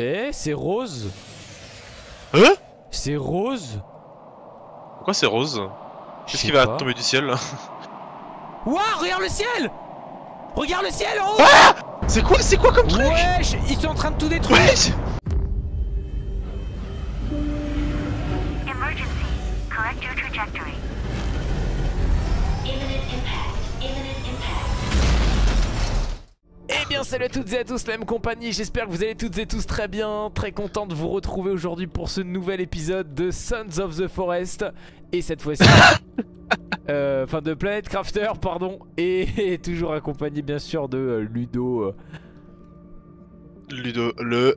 Eh, c'est rose. Hein? C'est rose. Pourquoi c'est rose? Qu'est-ce qui va tomber du ciel là? Wouah, regarde le ciel! Regarde le ciel en haut! Ah! C'est quoi comme truc? Wesh, ils sont en train de tout détruire! Wesh! Salut à toutes et à tous, la même compagnie, j'espère que vous allez toutes et tous très bien. Très content de vous retrouver aujourd'hui pour ce nouvel épisode de Sons of the Forest. Et cette fois-ci, enfin de Planet Crafter, pardon. Et toujours accompagné bien sûr de Ludo. Ludo,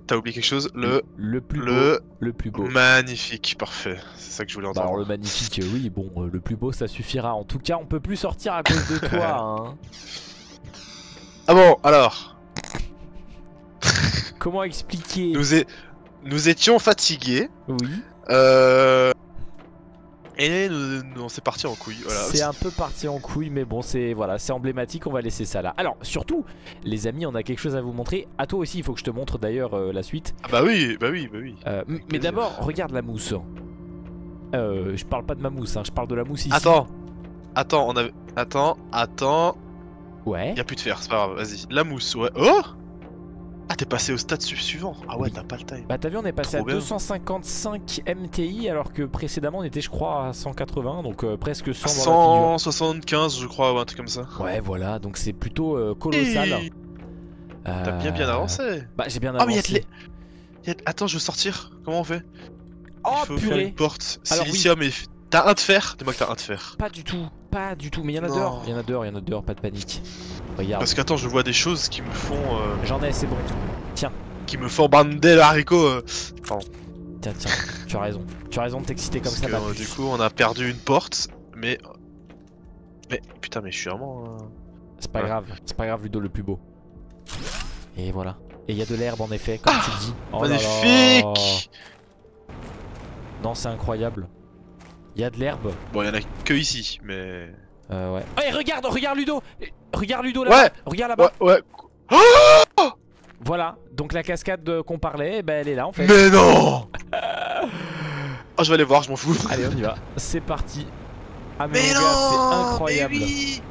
t'as oublié quelque chose? Le plus beau. Magnifique, parfait, c'est ça que je voulais entendre. Alors le magnifique, oui, bon, le plus beau ça suffira. En tout cas, on peut plus sortir à cause de toi, hein. Ah bon, alors. Comment expliquer? Nous étions fatigués. Oui. Et on s'est parti en couille. Voilà. C'est un peu parti en couille, mais bon, c'est voilà, c'est emblématique. On va laisser ça là. Alors, surtout, les amis, on a quelque chose à vous montrer. À toi aussi, il faut que je te montre d'ailleurs la suite. Ah bah oui, bah oui, bah oui. Mais d'abord, regarde la mousse. Je parle pas de ma mousse, hein, je parle de la mousse ici. Attends, attends, on avait, attends, attends. Ouais. Y'a plus de fer, c'est pas grave, vas-y. La mousse, ouais. Oh! Ah, t'es passé au stade suivant. Ah ouais, oui. T'as pas le time. Bah, t'as vu, on est passé trop à bien. 255 MTI alors que précédemment on était, je crois, à 180, donc presque 100. 175, je crois, ou un truc comme ça. Ouais, voilà, donc c'est plutôt colossal. Et... T'as bien avancé. Bah, j'ai bien avancé. Oh, mais y'a de... Attends, je veux sortir. Comment on fait? Oh, il faut purée. Une porte. Silicium oui. Et. T'as un de fer? Dis-moi que t'as un de fer. Pas du tout, pas du tout, mais y'en a dehors. Y'en a dehors, y'en a dehors, pas de panique. Regarde. Parce qu'attends, je vois des choses qui me font. J'en ai, c'est bon. Tiens. Qui me font bander le haricot. Pardon. Tiens, tiens, tu as raison. Tu as raison de t'exciter comme ça. Du coup, on a perdu une porte, mais. Mais putain, mais je suis vraiment. C'est pas grave, c'est pas grave, Ludo, le plus beau. Et voilà. Et y'a de l'herbe en effet, comme tu le dis. Oh, magnifique! Non, c'est incroyable. Y'a de l'herbe. Bon, y'en a que ici, mais. Ouais. Oh, et regarde, regarde Ludo! Regarde Ludo là-bas! Ouais. Regarde là-bas! Ouais, ouais. Oh voilà, donc la cascade qu'on parlait, bah, elle est là en fait. Mais non! Oh, je vais aller voir, je m'en fous. Allez, on y va, c'est parti. Ah, mais non! C'est incroyable! Mais oui.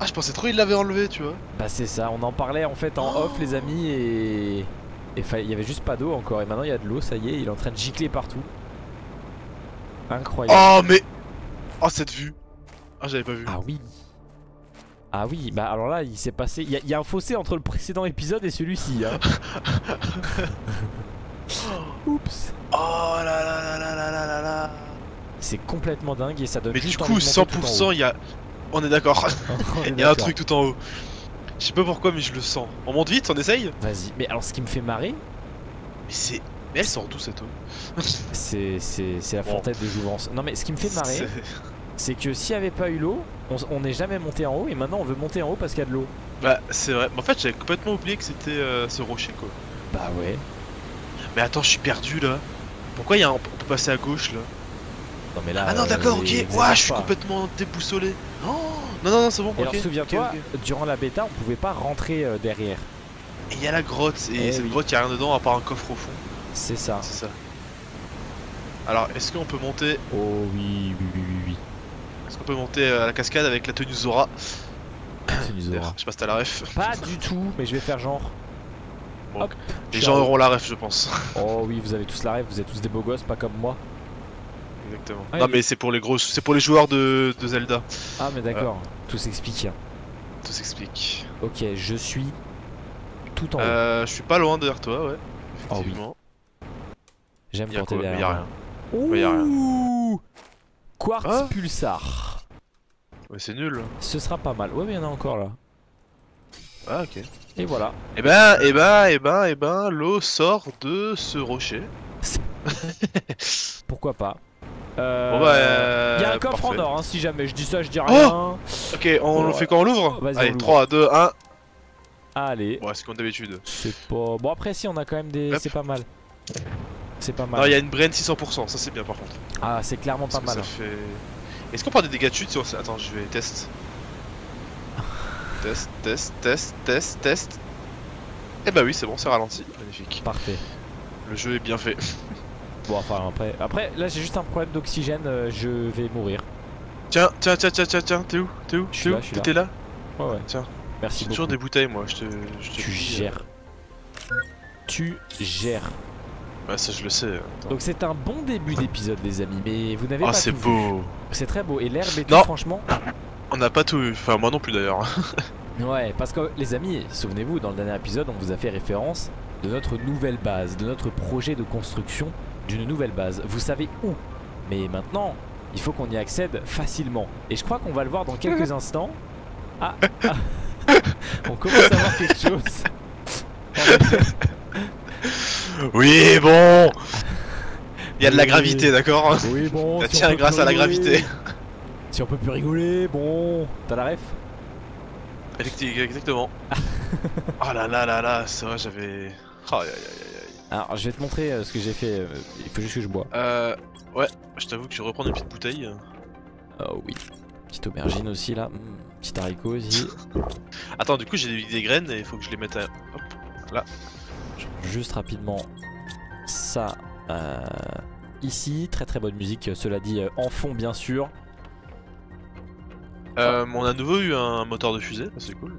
Ah, je pensais trop il l'avait enlevé, tu vois. Bah, c'est ça, on en parlait en fait en off, les amis, et. Et il y avait juste pas d'eau encore, et maintenant il y a de l'eau, ça y est, il est en train de gicler partout. Incroyable. Oh mais... Oh cette vue. Ah j'avais pas vu. Ah oui. Ah oui, bah alors là il s'est passé... Il y a un fossé entre le précédent épisode et celui-ci hein. Oups. Oh là là là là là là là. C'est complètement dingue et ça donne... Mais du coup 100% il y a... On est d'accord. Il y a un truc tout en haut. Je sais pas pourquoi mais je le sens. On monte vite, on essaye. Vas-y, mais alors ce qui me fait marrer... Mais c'est... Mais elle sort d'où cette eau? C'est la fontaine de Jouvence. Non mais ce qui me fait marrer, c'est que s'il n'y avait pas eu l'eau, on n'est jamais monté en haut et maintenant on veut monter en haut parce qu'il y a de l'eau. Bah c'est vrai, en fait j'avais complètement oublié que c'était ce rocher quoi. Bah ouais. Mais attends je suis perdu là. Pourquoi on peut passer à gauche là? Non mais là... Ah non d'accord ok, ouah je suis complètement déboussolé. Oh non non non c'est bon. Et alors souviens-toi, durant la bêta on pouvait pas rentrer derrière. Et il y a la grotte, et cette grotte il n'y a rien dedans à part un coffre au fond. C'est ça. C'est ça. Alors, est-ce qu'on peut monter? Oh oui, oui, oui, oui. Est-ce qu'on peut monter à la cascade avec la tenue Zora? La tenue Zora. Je sais pas si t'as la ref. Pas du tout, mais je vais faire genre. Bon, hop, les gens auront la ref, je pense. Oh oui, vous avez tous la ref, vous êtes tous des beaux gosses, pas comme moi. Exactement. Ah, non, mais c'est pour les gros, c'est pour les joueurs de Zelda. Ah, mais d'accord, tout s'explique. Hein. Tout s'explique. Ok, je suis tout en haut. Je suis pas loin derrière toi, ouais. Effectivement. Oh, oui. J'aime quand t'es derrière. Y'a rien. Ouh. Quartz pulsar. Ouais c'est nul. Ce sera pas mal. Ouais mais y'en a encore là. Ah ok. Et voilà. Et ben, et ben, et ben, et ben, l'eau sort de ce rocher. Pourquoi pas. Bon bah, y'a un coffre en or hein, si jamais. Je dis ça, je dis rien. Ok, on le fait quand on l'ouvre. Allez, 3, 2, 1. Allez. Bon, c'est comme d'habitude. C'est pas... Bon après si, on a quand même des... C'est pas mal. C'est pas mal. Non, il y a une brain 600%, ça c'est bien par contre. Ah, c'est clairement pas mal. Fait... Est-ce qu'on prend des dégâts de chute sur ça? Attends, je vais test. Test, test, test, test, test. Eh bah oui, c'est bon, c'est ralenti. Magnifique. Parfait. Le jeu est bien fait. Bon, enfin après, là j'ai juste un problème d'oxygène, je vais mourir. Tiens, tiens, t'es où? T'es où? T'étais là? Ouais, ouais. Tiens. Merci beaucoup. J'ai toujours des bouteilles, moi, je te tu gères. Tu gères. Bah ça je le sais. Attends. Donc c'est un bon début d'épisode les amis, mais vous n'avez pas tout vu. Ah c'est beau. C'est très beau, et l'herbe et tout, franchement. On n'a pas tout vu, enfin moi non plus d'ailleurs. Ouais, parce que les amis, souvenez-vous, dans le dernier épisode on vous a fait référence de notre nouvelle base, de notre projet de construction d'une nouvelle base. Vous savez où, mais maintenant il faut qu'on y accède facilement. Et je crois qu'on va le voir dans quelques instants. Ah, ah. On commence à voir quelque chose. Oui bon. Il y a de la gravité, d'accord. Oui bon. Ça tient grâce à la gravité. Si on peut plus rigoler, bon. T'as la ref? Exactement. Oh là là là là, c'est vrai j'avais... Oh, aïe, aïe, aïe. Alors je vais te montrer ce que j'ai fait, il faut juste que je bois. Ouais, je t'avoue que je reprends une petite bouteille. Oh oui. Petite aubergine aussi là, petit haricot aussi. Attends, du coup j'ai des graines et il faut que je les mette à... Hop, là. Juste rapidement ça ici, très très bonne musique cela dit en fond bien sûr. On a à nouveau eu un moteur de fusée, c'est cool.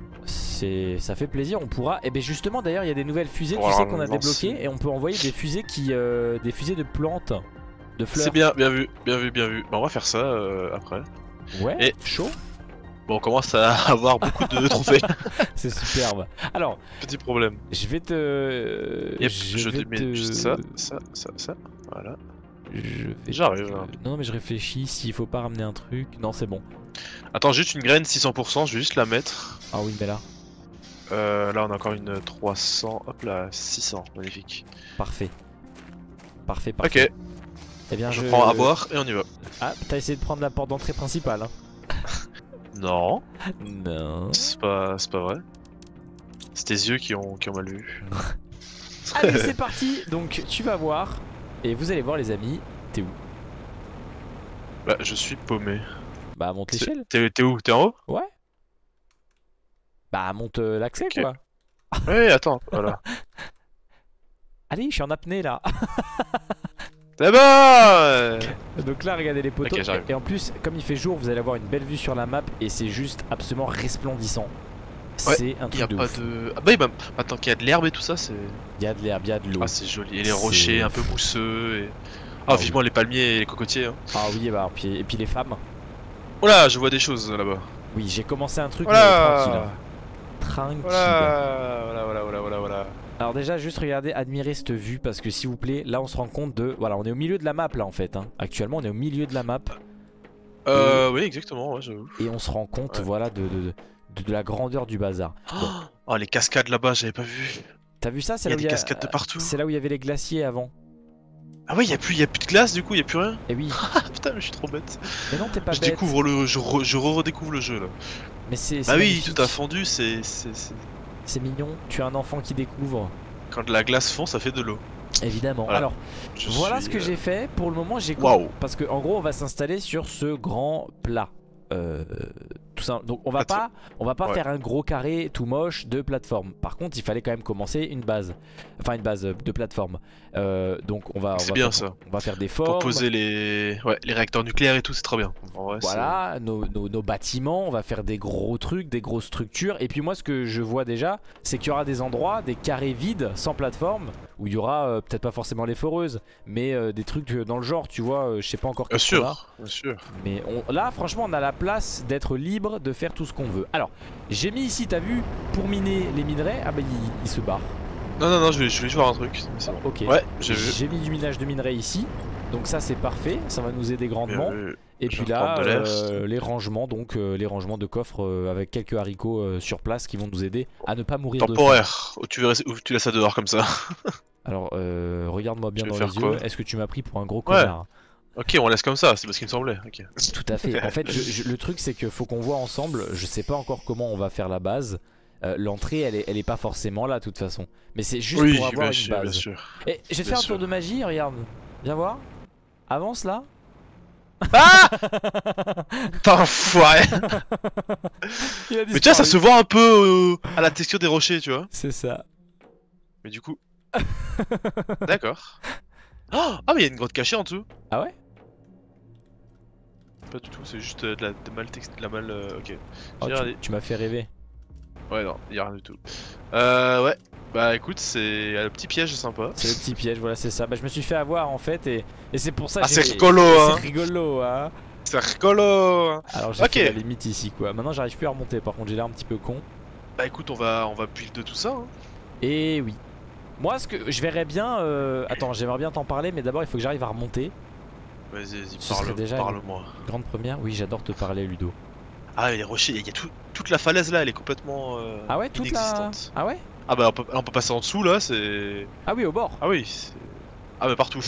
Ça fait plaisir, on pourra... Et eh bien justement d'ailleurs il y a des nouvelles fusées, tu sais qu'on a débloquées et on peut envoyer des fusées qui... des fusées de plantes, de fleurs. C'est bien, bien vu. Bah, on va faire ça après. Ouais, et... chaud. Bon, on commence à avoir beaucoup de trophées. C'est superbe. Alors, petit problème. Je vais te... Yep, je vais te... juste ça, ça, voilà. J'arrive. Non mais je réfléchis s'il faut pas ramener un truc. Non c'est bon. Attends, juste une graine 600%, je vais juste la mettre. Ah oui mais là. Là on a encore une 300, hop là 600, magnifique. Parfait. Parfait, parfait. Ok. Eh bien, je prends à boire et on y va. Ah, t'as essayé de prendre la porte d'entrée principale hein. Non. Non. C'est pas vrai. C'est tes yeux qui ont mal vu. Allez c'est parti. Donc tu vas voir. Et vous allez voir les amis, t'es où? Bah je suis paumé. Bah monte l'échelle. T'es où? T'es en haut? Ouais. Bah monte l'accès okay. Quoi. Ouais attends, voilà. Allez je suis en apnée là. C'est bon. Donc là regardez les poteaux okay, et en plus comme il fait jour vous allez avoir une belle vue sur la map et c'est juste absolument resplendissant. Ouais, c'est un truc y a de pas ouf. De... Ah bah attends qu'il y a de l'herbe et tout ça c'est... Il y a de l'herbe, il y a de l'eau. Ah c'est joli, et les rochers un peu mousseux et... Ah, vivement oui. Les palmiers et les cocotiers hein. Ah oui bah, et puis les femmes. Oh là je vois des choses là-bas. Oui j'ai commencé un truc voilà. Mais tranquille. Voilà. Alors déjà juste regardez, admirez cette vue parce que s'il vous plaît là on se rend compte de... Voilà on est au milieu de la map là en fait hein. Actuellement on est au milieu de la map. Oui exactement ouais, j'avoue. Et on se rend compte ouais. Voilà de la grandeur du bazar. Oh, bon. Oh les cascades là-bas, j'avais pas vu. T'as vu ça? C'est là où il y a des cascades de partout. C'est là où il y avait les glaciers avant. Ah ouais, il y a plus de glace du coup, il y a plus rien. Et oui. Putain, mais je suis trop bête. Mais non, t'es pas bête. Je redécouvre le jeu là. Mais c'est bah oui, magnifique. Tout a fondu, c'est mignon. Tu as un enfant qui découvre. Quand de la glace fond, ça fait de l'eau. Évidemment. Voilà. Alors, voilà ce que j'ai fait. Pour le moment, j'ai parce que en gros, on va s'installer sur ce grand plat. Tout simple. Donc on va pas ouais. Faire un gros carré tout moche de plateforme. Par contre il fallait quand même commencer une base. Enfin une base de plateforme donc on va faire des formes. Pour poser les réacteurs nucléaires et tout c'est trop bien ouais. Voilà nos bâtiments. On va faire des gros trucs, des grosses structures. Et puis moi ce que je vois déjà c'est qu'il y aura des endroits, des carrés vides sans plateforme. Où il y aura peut-être pas forcément les foreuses. Mais des trucs dans le genre tu vois je sais pas encore qu'est-ce qu'on a. Bien sûr. Mais là franchement on a la place d'être libre de faire tout ce qu'on veut. Alors j'ai mis ici t'as vu pour miner les minerais. Ah bah il se barre. Non je vais voir un truc bon. Ok ouais, j'ai mis du minage de minerais ici. Donc ça c'est parfait. Ça va nous aider grandement. Et puis là les rangements. Donc les rangements de coffres avec quelques haricots sur place qui vont nous aider à ne pas mourir temporaire. Ou tu laisses ça dehors comme ça. Alors regarde moi bien dans les yeux. Est-ce que tu m'as pris pour un gros connard ouais. Ok, on laisse comme ça, c'est parce qu'il me semblait. Okay. Tout à fait. En fait, le truc c'est que faut qu'on voit ensemble. Je sais pas encore comment on va faire la base. L'entrée, elle est pas forcément là, de toute façon. Mais c'est juste oui, pour avoir une base. Bien sûr. Et je vais te faire un tour de magie. Regarde, viens voir. Avance là. Ah t'enfoiré. Mais tiens, ça se voit un peu à la texture des rochers, tu vois. C'est ça. Mais du coup... D'accord. Oh, ah mais il y a une grotte cachée en dessous. Ah ouais? Pas du tout, c'est juste de la mal texte, de la mal... ok. Oh, tu m'as fait rêver. Ouais non, il y a rien du tout. Ouais. Bah écoute, c'est le petit piège sympa. C'est le petit piège, voilà c'est ça. Bah je me suis fait avoir en fait et c'est pour ça que... Ah c'est rigolo hein. C'est rigolo hein. C'est rigolo. Alors j'ai fait la limite ici quoi. Maintenant j'arrive plus à remonter, par contre j'ai l'air un petit peu con. Bah écoute, on va build de tout ça hein. Et oui. Moi ce que je verrais bien... Attends, j'aimerais bien t'en parler mais d'abord il faut que j'arrive à remonter. Vas-y, vas-y, parle-moi. Grande première, oui j'adore te parler Ludo. Ah les rochers, il y a toute la falaise là, elle est complètement ah ouais, toute la... Ah ouais. Ah bah on peut passer en dessous là, c'est... Ah oui, au bord. Ah oui. Ah bah partout.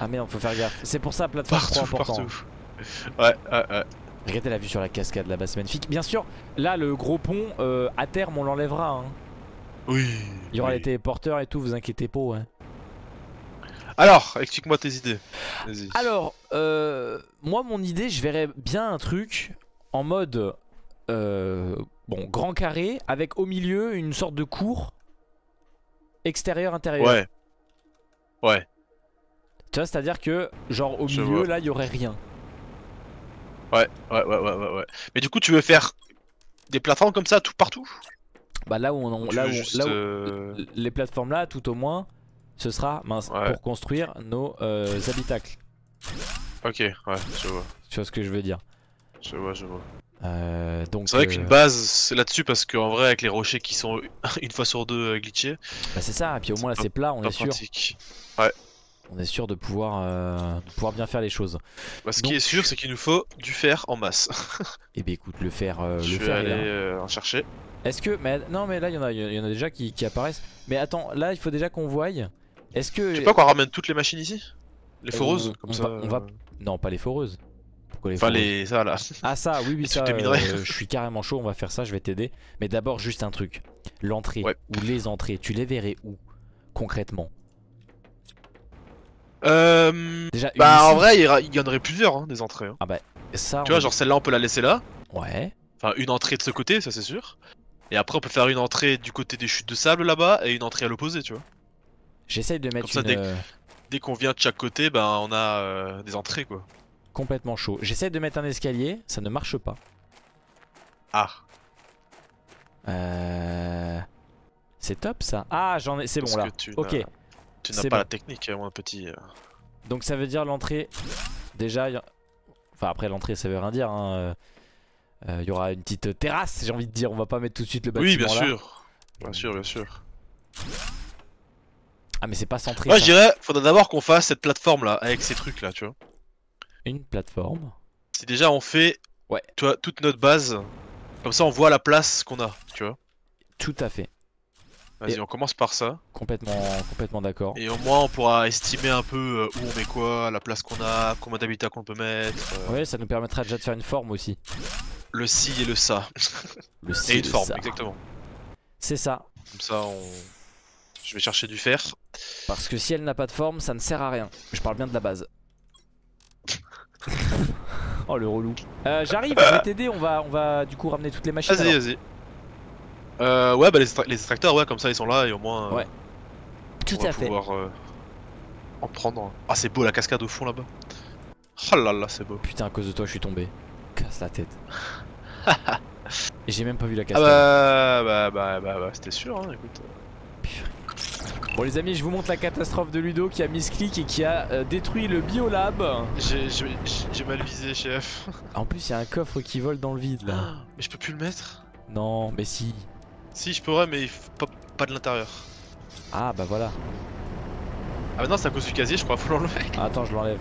Ah merde, faut faire gaffe. C'est pour ça plateforme partout, 3 important. Partout. Ouais. Regardez la vue sur la cascade là-bas, c'est magnifique. Bien sûr, là le gros pont, à terme on l'enlèvera hein. Oui. Il y aura les téléporteurs et tout, vous inquiétez pas hein. Alors, explique-moi tes idées. Vas-y. Alors, moi mon idée, je verrais bien un truc en mode... bon, grand carré avec au milieu une sorte de cour extérieur-intérieur. Ouais. Ouais. Tu vois, c'est-à-dire que, genre, au milieu, là, il n'y aurait rien. Ouais. Mais du coup, tu veux faire des plateformes comme ça, tout partout? Bah, là où on. Là où, juste... là où. Les plateformes là, tout au moins, ce sera mince, ouais, pour construire nos habitacles. Ok, ouais, je vois. Tu vois ce que je veux dire? Je vois. C'est vrai qu'une base c'est là-dessus parce qu'en vrai avec les rochers qui sont une fois sur deux glitchés. Bah c'est ça, et puis au moins là c'est plat, on est sûr. Ouais. On est sûr de pouvoir bien faire les choses. Bah, ce qui est sûr c'est qu'il nous faut du fer en masse. Et bah écoute, le fer, je vais aller en chercher. Est-ce que... Mais, non mais là il y en a déjà qui apparaissent. Mais attends, là il faut déjà qu'on voie. Est-ce que... Tu sais pas qu'on ramène toutes les machines ici? Les foreuses comme ça on va... Non pas les foreuses. Enfin les... ça là. Ah ça, oui ça, je suis carrément chaud, on va faire ça, je vais t'aider. Mais d'abord juste un truc, l'entrée, ouais, ou les entrées, tu les verrais où concrètement? Déjà, bah en vrai il y en aurait plusieurs hein, des entrées hein. Ah bah ça... Tu vois genre celle-là on peut la laisser là. Ouais. Enfin une entrée de ce côté, ça c'est sûr. Et après on peut faire une entrée du côté des chutes de sable là-bas et une entrée à l'opposé tu vois. J'essaye de mettre comme une... ça, dès qu'on vient de chaque côté, bah on a des entrées quoi. Complètement chaud. J'essaie de mettre un escalier, ça ne marche pas. Ah. C'est top ça. Ah j'en ai, c'est bon là. Ok. Tu n'as pas la technique, mon petit. Donc ça veut dire l'entrée. Déjà, enfin après l'entrée ça veut rien dire. Hein. Y aura une petite terrasse, j'ai envie de dire. On va pas mettre tout de suite le bâtiment. Oui bien sûr, bien sûr, bien sûr. Ah mais c'est pas centré. Moi je dirais, faudrait d'abord qu'on fasse cette plateforme là avec ces trucs là, tu vois. Une plateforme. Si déjà on fait, ouais, tu vois, toute notre base, comme ça on voit la place qu'on a, tu vois. Tout à fait. Vas-y, on commence par ça. Complètement d'accord. Et au moins on pourra estimer un peu où on met quoi, la place qu'on a, combien d'habitats qu'on peut mettre. Ouais, ça nous permettra déjà de faire une forme aussi. Le si et le ça. Le si et une forme, ça, exactement. C'est ça. Comme ça on... Je vais chercher du fer. Parce que si elle n'a pas de forme, ça ne sert à rien. Je parle bien de la base. Oh le relou. J'arrive, je vais t'aider, on va du coup ramener toutes les machines. Vas-y. Ouais bah les extracteurs, ouais, comme ça ils sont là et au moins ouais. Tout à fait. On va pouvoir en prendre. Ah c'est beau la cascade au fond là-bas. Oh là là c'est beau. Putain à cause de toi je suis tombé. Casse la tête. Et j'ai même pas vu la cascade. Ah bah c'était sûr hein, écoute. Bon les amis, je vous montre la catastrophe de Ludo qui a mis ce clic et qui a détruit le biolab. J'ai mal visé chef. En plus il y a un coffre qui vole dans le vide là. Ah, mais je peux plus le mettre? Non mais si. Si je pourrais mais pas de l'intérieur. Ah bah voilà. Ah bah non c'est à cause du casier je crois, faut l'enlever. Ah, attends je l'enlève.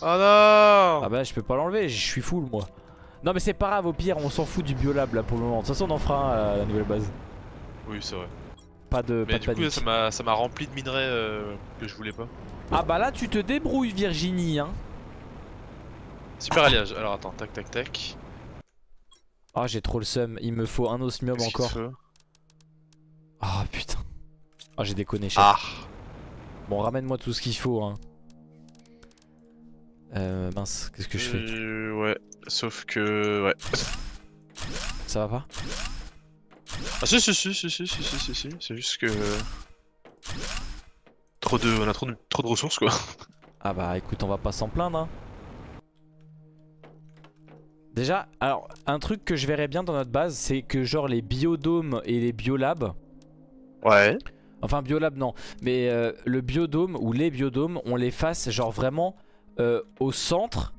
Oh non. Ah bah je peux pas l'enlever, je suis full moi. Non mais c'est pas grave, au pire on s'en fout du biolab là pour le moment. De toute façon on en fera la nouvelle base. Oui c'est vrai. Pas de, mais pas du de panique. Coup ça m'a rempli de minerais que je voulais pas. Ah bah là tu te débrouilles Virginie hein. Super alliage, alors attends, tac. Ah oh, j'ai trop le seum, il me faut un osmium encore. Ah oh, putain. Ah oh, j'ai déconné chef. Ah. Bon ramène-moi tout ce qu'il faut hein. Mince, qu'est-ce que je fais? Ouais, sauf que... ouais. Ça va pas? Ah si, c'est juste que... On a trop de ressources quoi. Ah bah écoute, on va pas s'en plaindre hein. Déjà, alors un truc que je verrais bien dans notre base, c'est que genre les biodômes et les biolabs. Ouais. Enfin biolab non, mais le biodôme ou les biodômes, on les fasse genre vraiment au centre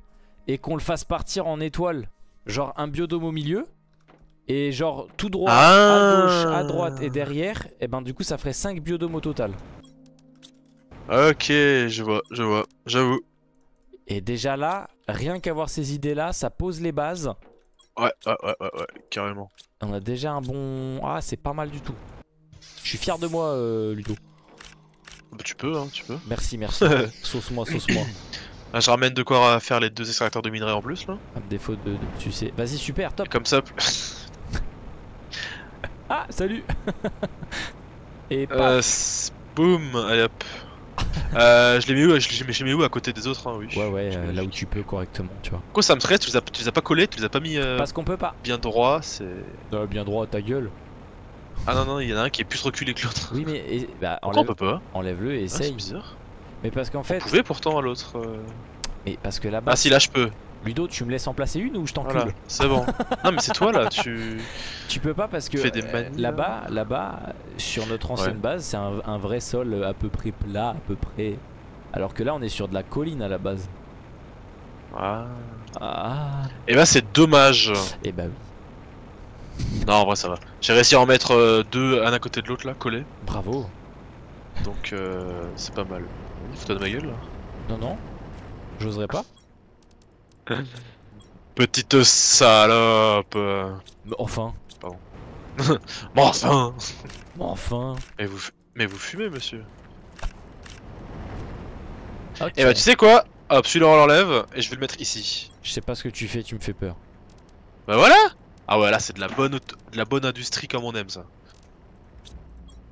et qu'on le fasse partir en étoile. Genre un biodôme au milieu et genre tout droit, à gauche, à droite et derrière. Et ben du coup ça ferait 5 biodomes au total. Ok, je vois, j'avoue. Et déjà là, rien qu'avoir ces idées là, ça pose les bases. Ouais, carrément. On a déjà un bon... Ah c'est pas mal du tout. Je suis fier de moi Ludo. Bah, tu peux hein, tu peux. Merci, merci. Sauce-moi, sauce-moi. Ah, je ramène de quoi faire les 2 extracteurs de minerais en plus là. À défaut de... tu sais... Vas-y super, top. Et comme ça... Ah, salut. Et paf. Boum, allez hop. Je les mets où à côté des autres hein, oui. Ouais, là où tu peux correctement, tu vois. Quoi ça me stresse, tu les as pas collés, tu les as pas mis parce qu'on peut pas. Bien droit, c'est... bien droit, ta gueule. Ah non, il y en a un qui est plus reculé que l'autre. Oui mais... Et, bah, pourquoi on peut pas? Enlève-le et essaye. Ah, c'est bizarre. Mais parce qu'en fait... On pouvait pourtant à l'autre... Mais parce que là-bas... Ah si, là je peux. Ludo, tu me laisses en placer une ou je t'encule? Voilà, c'est bon. Non mais c'est toi là, tu... Tu peux pas parce que là-bas, sur notre ancienne base, c'est un vrai sol à peu près plat, à peu près... Alors que là, on est sur de la colline à la base. Ah... Ah... Et bah c'est dommage. Et bah oui. Non, en vrai ça va. J'ai réussi à en mettre deux, un à côté de l'autre là, collés. Bravo. Donc c'est pas mal. Fous-toi de ma gueule là. Non, non, j'oserais pas. Petite salope. Enfin. Pardon. Enfin. Enfin. Mais vous fumez monsieur. Okay. Et bah tu sais quoi? Hop, celui-là on l'enlève et je vais le mettre ici. Je sais pas ce que tu fais, tu me fais peur. Bah voilà. Ah ouais là c'est de la bonne industrie comme on aime ça.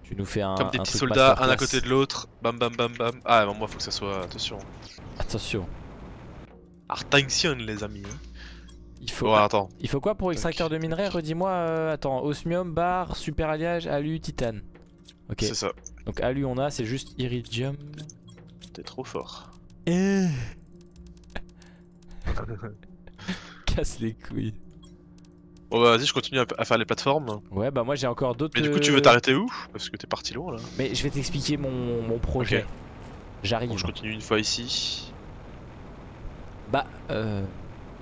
Tu nous fais un... Comme des petits soldats, un à côté de l'autre. Bam bam bam bam. Ah bah moi faut que ça soit... Attention. Attention. Attention les amis. Il faut, il faut quoi pour extracteur de minerais? Redis-moi, attends, osmium, bar, super alliage, alu, titane. Ok. C'est ça. Donc alu on a, c'est juste iridium. T'es trop fort. Casse les couilles. Bon bah vas-y, je continue à faire les plateformes. Ouais bah moi j'ai encore d'autres... Mais du coup tu veux t'arrêter où? Parce que t'es parti loin là. Mais je vais t'expliquer mon projet. Okay. J'arrive. Je continue une fois ici. Bah, je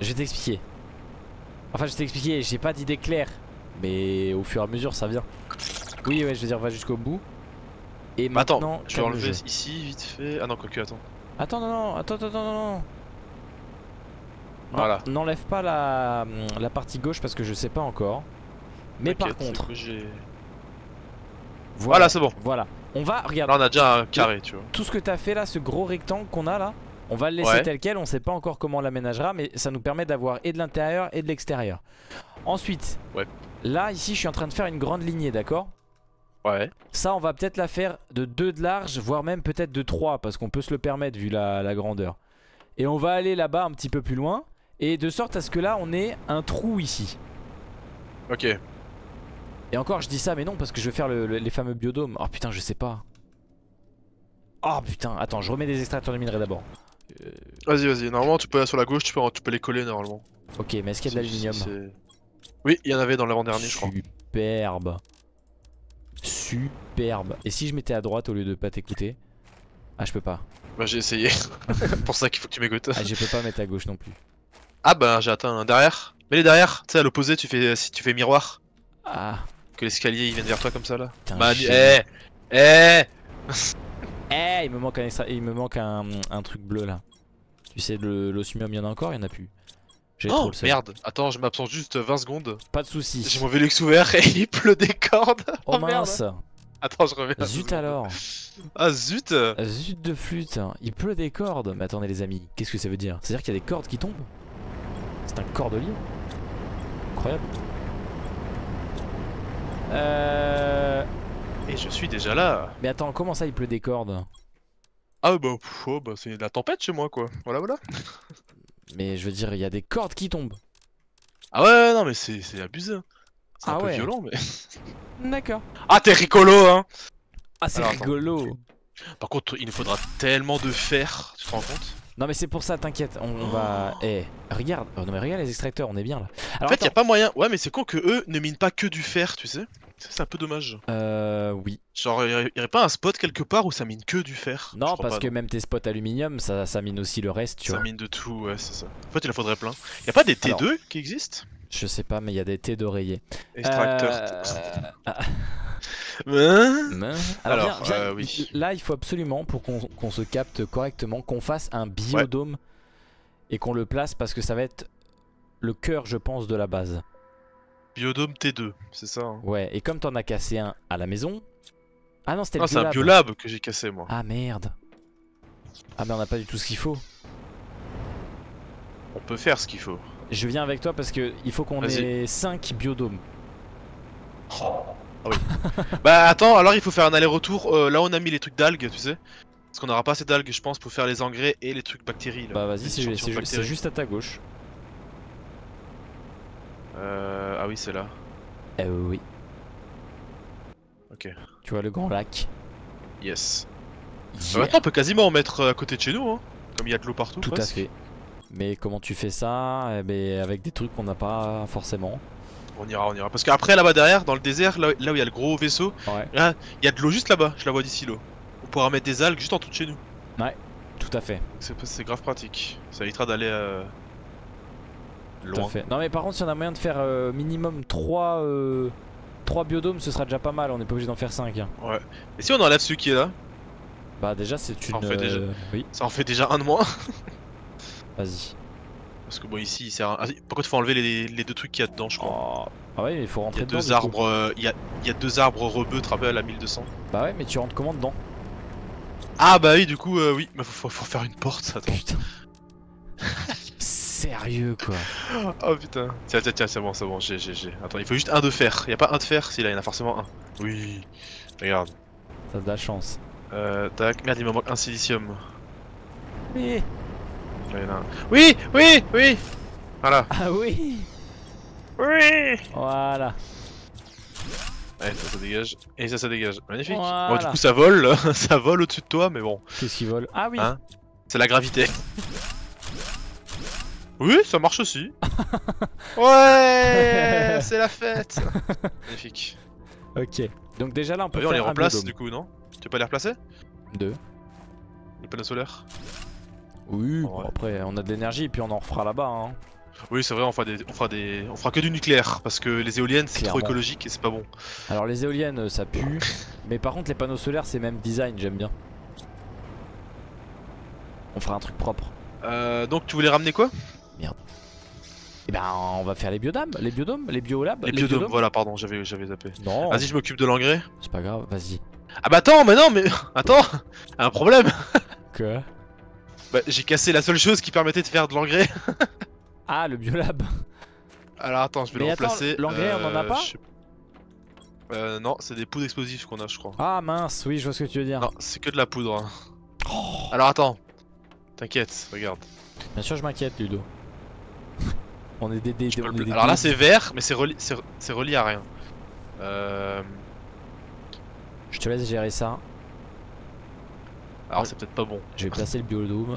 vais t'expliquer. Enfin, je vais t'expliquer, j'ai pas d'idée claire. Mais au fur et à mesure, ça vient. Oui, ouais, je veux dire, on va jusqu'au bout. Et maintenant, attends, je vais enlever ici, vite fait. Ah non, quoique, attends. Attends, non, non, attends. Voilà. N'enlève pas la partie gauche parce que je sais pas encore. Mais par contre. Voilà, c'est bon. Voilà. On va, regarde. Là, on a déjà un carré, tu vois. Tout ce que t'as fait là, ce gros rectangle qu'on a là. On va le laisser tel quel, on sait pas encore comment on l'aménagera, mais ça nous permet d'avoir et de l'intérieur et de l'extérieur. Ensuite, là ici je suis en train de faire une grande lignée, d'accord? Ouais. Ça on va peut-être la faire de 2 de large, voire même peut-être de 3, parce qu'on peut se le permettre vu la grandeur. Et on va aller là-bas un petit peu plus loin, et de sorte à ce que là on ait un trou ici. Ok. Et encore je dis ça mais non parce que je vais faire les fameux biodômes. Oh putain je sais pas. Oh putain, attends je remets des extracteurs de minerais d'abord. Vas-y, normalement tu peux sur la gauche, tu peux les coller normalement. Ok, mais est-ce qu'il y a de l'aluminium? Oui, il y en avait dans l'avant-dernier je crois. Superbe. Superbe. Et si je mettais à droite au lieu de pas t'écouter? Ah je peux pas. Bah j'ai essayé. Pour ça qu'il faut que tu m'écoutes. Ah je peux pas mettre à gauche non plus. Ah bah j'ai atteint un derrière. Mets les derrière, tu sais à l'opposé si tu fais miroir. Ah. Que l'escalier il vienne vers toi comme ça là. Eh, il me manque un truc bleu là. Tu sais, l'osmium, il y en a encore? Il y en a plus. Oh merde, attends, je m'absente juste 20 secondes. Pas de soucis. J'ai mon Velux ouvert et il pleut des cordes. Oh mince. Merde. Attends, je reviens. Zut alors. Ah zut. Zut de flûte, il pleut des cordes. Mais attendez les amis, qu'est-ce que ça veut dire? C'est-à-dire qu'il y a des cordes qui tombent? C'est un cordelier? Incroyable. Et je suis déjà là. Mais attends, comment ça il pleut des cordes? Ah bah, c'est la tempête chez moi quoi. Voilà. Mais je veux dire, il y a des cordes qui tombent. Ah ouais, non mais c'est abusé. C'est un peu violent mais... D'accord. Ah t'es ricolo hein. Ah, c'est rigolo. Par contre, il nous faudra tellement de fer, tu te rends compte? Non mais c'est pour ça, t'inquiète, on va... Eh, regarde, oh, non mais regarde les extracteurs, on est bien là. Alors, en fait, y'a pas moyen... Ouais mais c'est con que eux ne minent pas que du fer, tu sais. C'est un peu dommage. Oui. Genre, y'aurait pas un spot quelque part où ça mine que du fer? Non, parce que même tes spots aluminium, ça mine aussi le reste, tu vois. Ça mine de tout, ouais, c'est ça. En fait, il en faudrait plein. Y'a pas des T2 alors, qui existent? Je sais pas, mais y'a des T d'oreiller. Extracteurs. Alors bien, oui. Là, il faut absolument, pour qu'on se capte correctement, qu'on fasse un biodôme et qu'on le place parce que ça va être le cœur, je pense, de la base. Biodôme T2, c'est ça hein. Ouais, et comme t'en as cassé un à la maison... Ah non, c'était le biolab. Ah, c'est un biolab que j'ai cassé, moi. Ah merde. Ah mais on n'a pas du tout ce qu'il faut. On peut faire ce qu'il faut. Je viens avec toi parce que il faut qu'on ait 5 biodômes. Oh. Ah oui. Bah attends, alors il faut faire un aller-retour. Là on a mis les trucs d'algues, tu sais. Parce qu'on n'aura pas assez d'algues, je pense, pour faire les engrais et les trucs bactéries. Là. Bah vas-y, c'est juste à ta gauche. Ah oui, c'est là. Oui. Ok. Tu vois le grand lac? Yes. Yeah. Maintenant on peut quasiment en mettre à côté de chez nous, hein, comme il y a de l'eau partout. Tout presque. À fait. Mais comment tu fais ça? Eh ben, avec des trucs qu'on n'a pas forcément. On ira. Parce qu'après là-bas derrière, dans le désert, là où il y a le gros vaisseau, là, il y a de l'eau juste là-bas, je la vois d'ici l'eau. On pourra mettre des algues juste en dessous de chez nous. Ouais, tout à fait. C'est grave pratique, ça évitera d'aller... Loin. Non mais par contre si on a moyen de faire minimum 3 biodômes, ce sera déjà pas mal, on n'est pas obligé d'en faire 5 hein. Ouais. Et si on enlève celui qui est là? Bah déjà c'est une... Ça en fait déjà un de moins. Vas-y. Parce que bon ici il sert à... Par contre il faut enlever les deux trucs qu'il y a dedans je crois. Oh. Ah ouais mais il faut rentrer dedans. Il y a deux arbres rebeux trappés à la 1200. Bah ouais mais tu rentres comment dedans? Ah bah oui du coup oui mais faut faire une porte, attends. Putain. Sérieux quoi. Oh putain. Tiens c'est bon j'ai. Attends il faut juste un de fer. Il y a pas un de fer si là il y en a forcément un. Oui. Regarde. T'as de la chance. Tac, merde il me manque un silicium. Oui. Là, il y en a un. Oui. Voilà. Ah oui. Oui. Voilà. Allez ça dégage. Et ça dégage. Magnifique. Voilà. Bon du coup ça vole. Ça vole au-dessus de toi mais bon. Qu'est-ce qui vole? Ah oui hein. C'est la gravité. Oui, ça marche aussi. Ouais, c'est la fête. Magnifique. Ok, donc déjà là on peut faire on les remplace du coup, non? Tu veux pas les replacer? Deux. Les panneaux solaires? Oui, bon, après on a de l'énergie et puis on en refera là-bas hein. Oui c'est vrai, on fera que du nucléaire parce que les éoliennes c'est trop écologique et c'est pas bon. Alors les éoliennes ça pue, mais par contre les panneaux solaires c'est même design, j'aime bien. On fera un truc propre. Donc tu voulais ramener quoi? Merde. Et ben on va faire les biodômes, les biodômes, voilà pardon, j'avais zappé. Non. Vas-y, je m'occupe de l'engrais. C'est pas grave, vas-y. Ah bah attends, mais non mais attends, un problème. Quoi? Bah j'ai cassé la seule chose qui permettait de faire de l'engrais. Ah, le biolab. Alors attends, je vais le remplacer. L'engrais, on en a pas? Non, c'est des poudres explosives qu'on a, je crois. Ah mince, oui, je vois ce que tu veux dire. Non, c'est que de la poudre. Hein. Oh. Alors attends. T'inquiète, regarde. Bien sûr je m'inquiète Ludo. On est des alors là c'est vert mais c'est relié à rien. Je te laisse gérer ça. Alors c'est peut-être pas bon. Je vais placer le biodôme.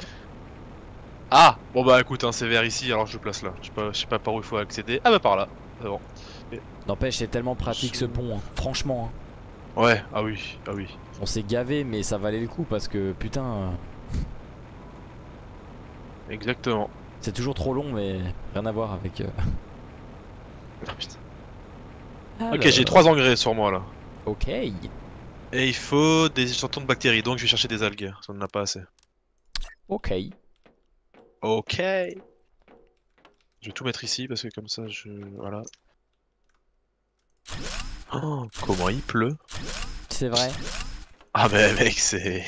Ah bon bah écoute hein, c'est vert ici alors je le place là. Je sais pas par où il faut accéder. Ah bah par là. C'est bon. N'empêche c'est tellement pratique ce pont hein. Franchement hein. Ouais ah oui. On s'est gavé mais ça valait le coup parce que putain Exactement. C'est toujours trop long mais rien à voir avec... Ah putain. Alors... Ok j'ai 3 engrais sur moi là. Ok. Et il faut des échantillons de bactéries donc je vais chercher des algues, ça n'en a pas assez. Ok. Ok. Je vais tout mettre ici parce que comme ça je... Voilà. Oh, comment il pleut. C'est vrai. Ah mais mec c'est...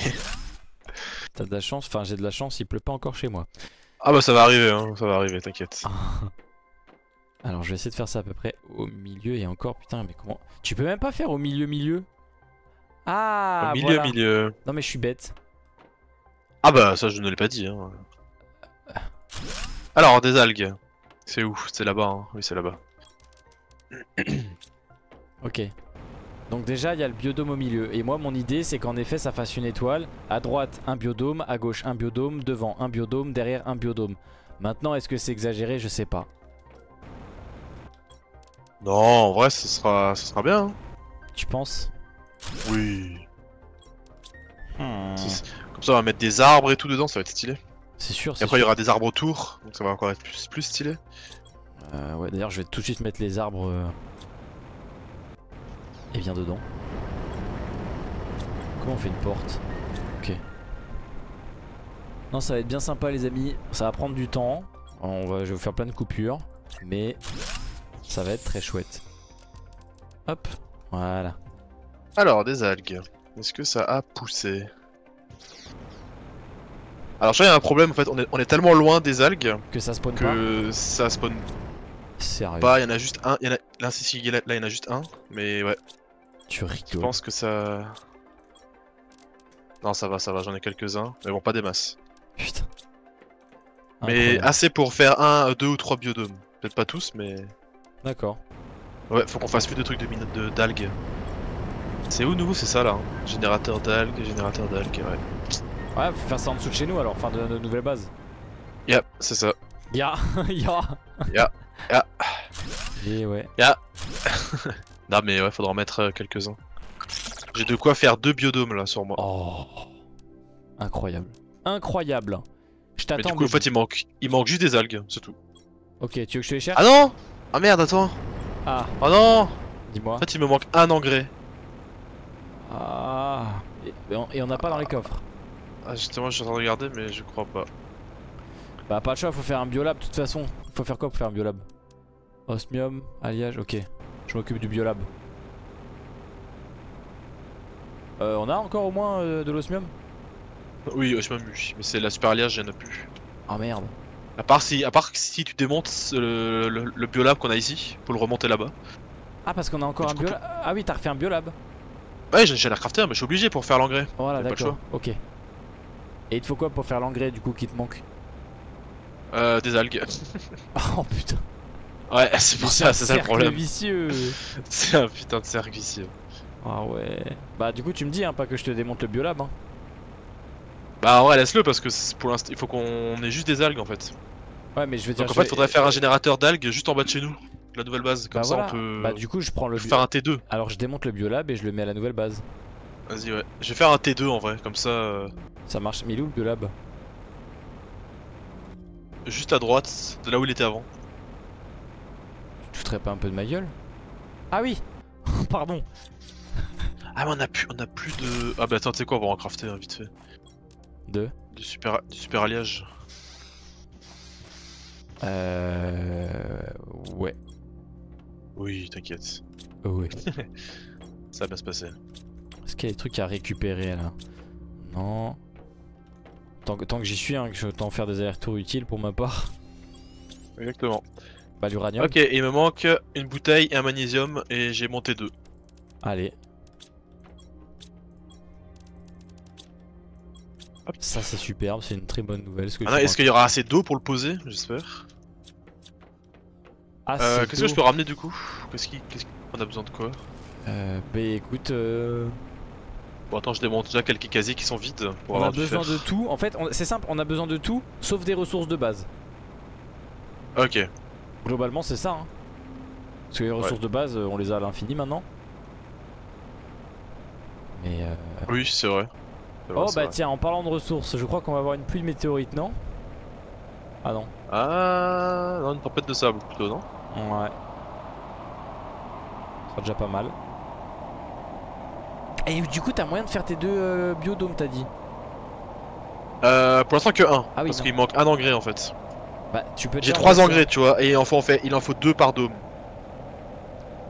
T'as de la chance, enfin j'ai de la chance, il pleut pas encore chez moi. Ah bah ça va arriver, hein, ça va arriver, t'inquiète. Alors je vais essayer de faire ça à peu près au milieu et encore, putain mais comment... Tu peux même pas faire au milieu. Ah au milieu, voilà. Milieu. Non mais je suis bête. Ah bah ça je ne l'ai pas dit. Hein. Alors des algues, c'est où? C'est là-bas, hein. Oui c'est là-bas. Ok. Donc déjà il y a le biodôme au milieu. Et moi mon idée c'est qu'en effet ça fasse une étoile. À droite un biodôme, à gauche un biodôme, devant un biodôme, derrière un biodôme. Maintenant est-ce que c'est exagéré, je sais pas. Non, en vrai ce sera bien hein. Tu penses? Oui. Comme ça on va mettre des arbres et tout dedans, ça va être stylé. C'est sûr. Et après il y aura des arbres autour, donc ça va encore être plus stylé. Ouais, d'ailleurs je vais tout de suite mettre les arbres et bien dedans. Comment on fait une porte? Ok. Non, ça va être bien sympa les amis. Ça va prendre du temps. Je vais vous faire plein de coupures, mais ça va être très chouette. Hop, voilà. Alors des algues. Est-ce que ça a poussé? Alors je crois qu'il y a un problème en fait, on est tellement loin des algues que ça spawn que pas. Ça spawn. Sérieux. Pas, il y en a juste un, là si là il y en a juste un, mais ouais. Tu rigoles. Je pense que ça... Non ça va, j'en ai quelques-uns, mais bon pas des masses. Putain. Mais assez pour faire 1, 2 ou 3 biodômes, peut-être pas tous mais... D'accord. Ouais, faut qu'on fasse plus de trucs de d'algues. C'est où nouveau, c'est ça là hein. Générateur d'algues, ouais. Ouais, faut faire ça en dessous de chez nous alors, enfin de nouvelles bases. Yeah, c'est ça. Ya, ya. Ya, ya. Et ouais. Ya. Non mais ouais, faudra en mettre quelques-uns. J'ai de quoi faire 2 biodômes là sur moi. Oh. Incroyable. Incroyable. Je t'attends. Mais du coup, en fait, il manque juste des algues, c'est tout. Ok, tu veux que je te les cherche? Ah non. Ah merde, attends. Ah. Oh non. Dis-moi. En fait, il me manque un engrais. Ah. Et on n'a pas dans les coffres. Ah justement, je suis en train de regarder, mais je crois pas. Bah pas de choix, faut faire un biolab de toute façon. Faut faire quoi pour faire un biolab? Osmium, alliage, ok. Je m'occupe du biolab. On a encore au moins de l'osmium? Oui, osmium, oui. Mais c'est la super alliage, j'en ai plus. Ah merde. À part si tu démontes le biolab qu'on a ici, pour le remonter là-bas. Ah parce qu'on a encore un biolab. Ah oui, t'as refait un biolab. Ouais, j'ai la crafter, mais je suis obligé pour faire l'engrais. Voilà, d'accord, ok. Et il te faut quoi pour faire l'engrais du coup qui te manque? Des algues. Oh putain. Ouais, c'est pour ça, c'est ça le problème. C'est un cercle vicieux. C'est un putain de cercle vicieux. Ah ouais. Bah du coup tu me dis hein, pas que je te démonte le biolab hein. Bah ouais, laisse-le parce que pour l'instant il faut qu'on ait juste des algues en fait. Ouais, mais je veux dire. Donc en fait faudrait faire un générateur d'algues juste en bas de chez nous, la nouvelle base, comme bah ça voilà. On peut. Bah du coup je prends le. Je vais faire un T2. Alors je démonte le biolab et je le mets à la nouvelle base. Vas-y ouais. Je vais faire un T2 en vrai, comme ça. Ça marche. Mais il est où le biolab? Juste à droite, de là où il était avant. Tu te fouterais pas un peu de ma gueule? Ah oui. Pardon. Ah mais on a plus de... Ah bah attends, tu sais quoi, on va en crafter hein, vite fait. Du super alliage. Ouais. Oui, t'inquiète. Ouais. Ça va bien se passer. Est-ce qu'il y a des trucs à récupérer là? Non... Tant que j'y suis, hein, que je t'en faire des allers-retours utiles pour ma part. Exactement. Bah l'uranium. Ok, il me manque une bouteille et un magnésium et j'ai monté 2. Allez. Hop. Ça c'est superbe, c'est une très bonne nouvelle. Est-ce qu'il y aura assez d'eau pour le poser, j'espère? Qu'est-ce que je peux ramener du coup? Qu'est-ce qu'on a besoin de quoi? Bah écoute... Bon, attends, je démonte déjà quelques casiers qui sont vides pour avoir du fer. On a besoin de tout, en fait c'est simple, on a besoin de tout sauf des ressources de base. Ok. Globalement c'est ça hein. Parce que les ressources de base on les a à l'infini maintenant. Mais oui c'est vrai. Oh bah tiens, en parlant de ressources, je crois qu'on va avoir une pluie de météorites, non? Ah non. Ah non, une tempête de sable plutôt, non? Ouais. Ça sera déjà pas mal. Et du coup t'as moyen de faire tes 2 biodômes t'as dit? Pour l'instant que 1, ah oui, parce qu'il manque un engrais en fait. Bah tu peux. J'ai 3 engrais tu vois, et il en faut 2 par dôme.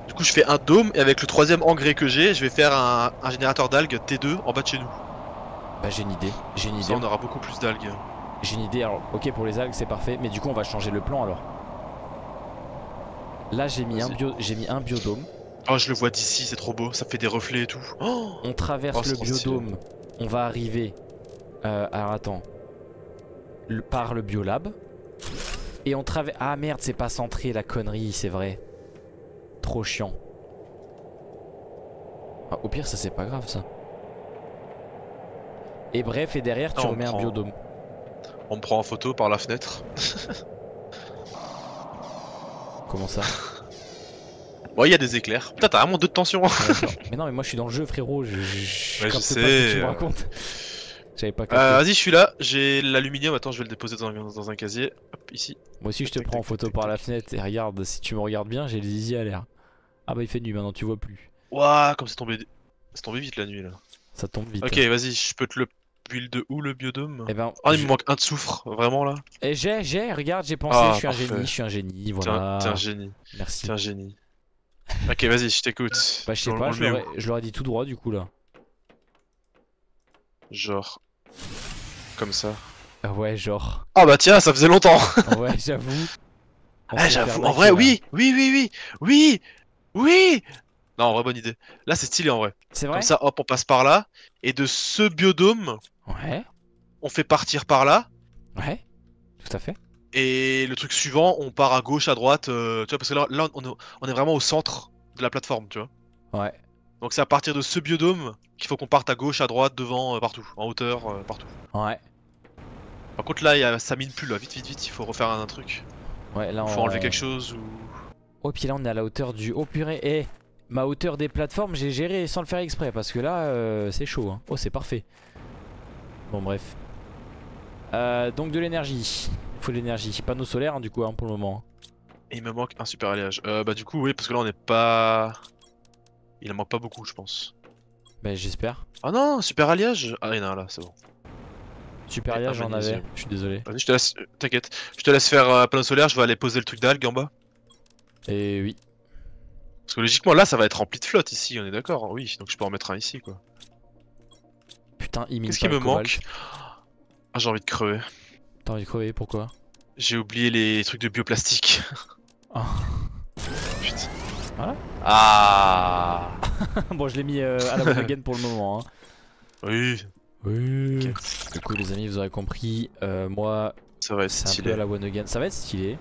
Du coup je fais un dôme et avec le 3e engrais que j'ai, je vais faire un générateur d'algues T2 en bas de chez nous. Bah j'ai une idée, Ça, on aura beaucoup plus d'algues. J'ai une idée, alors ok pour les algues c'est parfait, mais du coup on va changer le plan alors. Là j'ai mis, un biodôme. Oh je le vois d'ici, c'est trop beau, ça fait des reflets et tout. Oh on traverse le biodôme, on va arriver alors attends par le biolab. Et on traverse... Ah merde c'est pas centré la connerie, c'est vrai. Trop chiant. Bah, au pire, ça c'est pas grave ça. Et bref, et derrière, tu remets un biodôme. On me prend en photo par la fenêtre. Comment ça? Bon, il y a des éclairs. Putain, t'as vraiment deux tensions. Mais non, mais moi je suis dans le jeu, frérot. Je sais. Pas ce que tu me racontes. J'avais pas compris. Vas-y, je suis là. J'ai l'aluminium. Attends, je vais le déposer dans un casier. Hop, ici. Moi aussi, je te prends en photo par la fenêtre. Et regarde, si tu me regardes bien, j'ai les zizi à l'air. Ah, bah il fait nuit maintenant, tu vois plus. Ouah, comme c'est tombé. C'est tombé vite la nuit là. Ça tombe vite. Ok, hein. Vas-y, je peux te le build de où le biodôme? Eh ben, oh, il me manque un de soufre, vraiment là. Et regarde, j'ai pensé, je suis parfait. Un génie, je suis un génie, voilà. T'es un génie. Merci. T'es un génie. Ok, vas-y, je t'écoute. Bah, je sais pas, je l'aurais dit tout droit du coup là. Genre. Comme ça. Ouais, genre. Ah, bah tiens, ça faisait longtemps. Ouais, j'avoue. Ah, j'avoue, en vrai, oui. Non, en vrai, bonne idée. Là, c'est stylé en vrai. C'est vrai. Comme ça, hop, on passe par là. Et de ce biodôme, ouais, on fait partir par là. Ouais, tout à fait. Et le truc suivant, on part à gauche, à droite. Tu vois, parce que là on est vraiment au centre de la plateforme, tu vois. Ouais. Donc, c'est à partir de ce biodôme qu'il faut qu'on parte à gauche, à droite, devant, partout. En hauteur, partout. Ouais. Par contre, là, ça mine plus là. Vite, il faut refaire un truc. Ouais, là, faut enlever quelque chose ou. Oh, puis là, on est à la hauteur du. Oh, purée, eh. Ma hauteur des plateformes, j'ai géré sans le faire exprès parce que là c'est chaud hein. Oh, c'est parfait. Bon, bref. Donc de l'énergie. Il faut de l'énergie. Panneau solaire hein, du coup hein, pour le moment. Et il me manque un super alliage. Bah du coup oui, parce que là on n'est pas... Il en manque pas beaucoup je pense. Bah j'espère. Ah non, super alliage. Ah il y en a un là, c'est bon. Super alliage j'en avais, je suis désolé. Vas-y je te laisse, t'inquiète. Je te laisse faire panneau solaire, je vais aller poser le truc d'algue en bas. Et oui. Parce que logiquement là ça va être rempli de flotte ici, on est d'accord, oui, donc je peux en mettre un ici quoi. Putain, il mine. Qu'est-ce qui me manque? Ah, j'ai envie de crever. T'as envie de crever, pourquoi? J'ai oublié les trucs de bioplastique. Oh. Putain. Voilà. Ah. Bon, je l'ai mis à la one again pour le moment hein. Oui. Oui. Okay. Du coup les amis, vous aurez compris, moi ça va être stylé. Un peu à la one again. Ça va être stylé.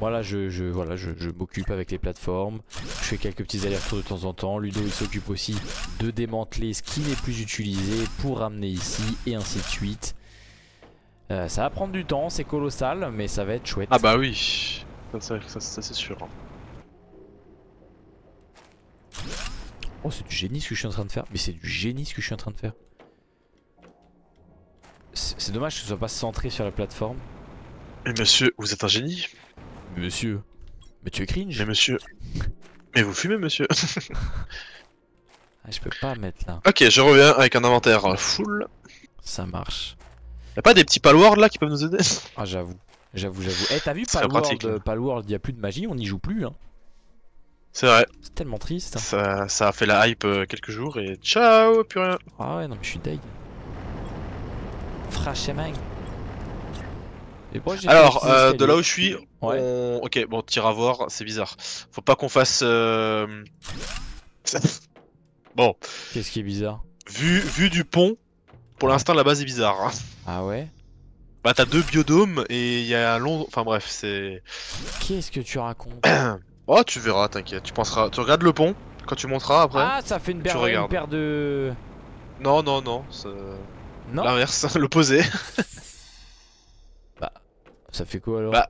Voilà, je m'occupe avec les plateformes, je fais quelques petits allers-retours de temps en temps. Ludo il s'occupe aussi de démanteler ce qui n'est plus utilisé pour ramener ici et ainsi de suite. Ça va prendre du temps, c'est colossal, mais ça va être chouette. Ah bah oui, ça c'est sûr. Oh, c'est du génie ce que je suis en train de faire, mais c'est du génie ce que je suis en train de faire. C'est dommage que ce soit pas centré sur la plateforme. Mais monsieur, vous êtes un génie. Monsieur, mais tu es cringe. Mais monsieur, mais vous fumez monsieur. Ah, je peux pas mettre là. Ok, je reviens avec un inventaire full. Ça marche. Y'a pas des petits Palworld là qui peuvent nous aider? Ah j'avoue. Eh hey, t'as vu Palworld, y'a plus de magie, on n'y joue plus hein. C'est vrai. C'est tellement triste. Ça a fait la hype quelques jours et ciao, plus rien. Ah ouais non mais je suis deg. Frachemang. Alors, de là où je suis, ouais. Ok, bon, tire à voir, c'est bizarre. Faut pas qu'on fasse... Bon. Qu'est-ce qui est bizarre? Vu du pont, pour l'instant, la base est bizarre. Ah ouais? Bah, t'as deux biodômes et il y a un long... Enfin bref, c'est... Qu'est-ce que tu racontes? Oh, tu verras, t'inquiète, tu penseras... Tu regardes le pont, quand tu monteras après... Ah, ça fait une paire de... Non, c'est... L'inverse, l'opposé. Ça fait quoi alors? Bah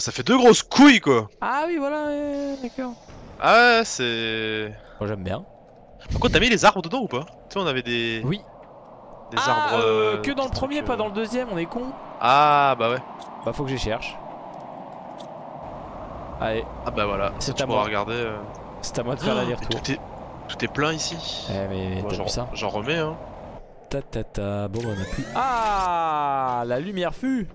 ça fait deux grosses couilles quoi. Ah oui voilà, d'accord. Ah ouais, c'est... Moi j'aime bien. Par contre t'as mis les arbres dedans ou pas? Tu sais on avait des... Oui. Des arbres... que dans le premier, pas dans le deuxième, on est con. Ah bah ouais. Bah faut que j'y cherche. Allez. Ah bah voilà, c'est à moi. Regarder. C'est à moi de faire l'aller-retour. Tout est plein ici. Eh mais t'as vu ça? J'en remets hein. Ta. Bon on a plus... Ah, la lumière fut.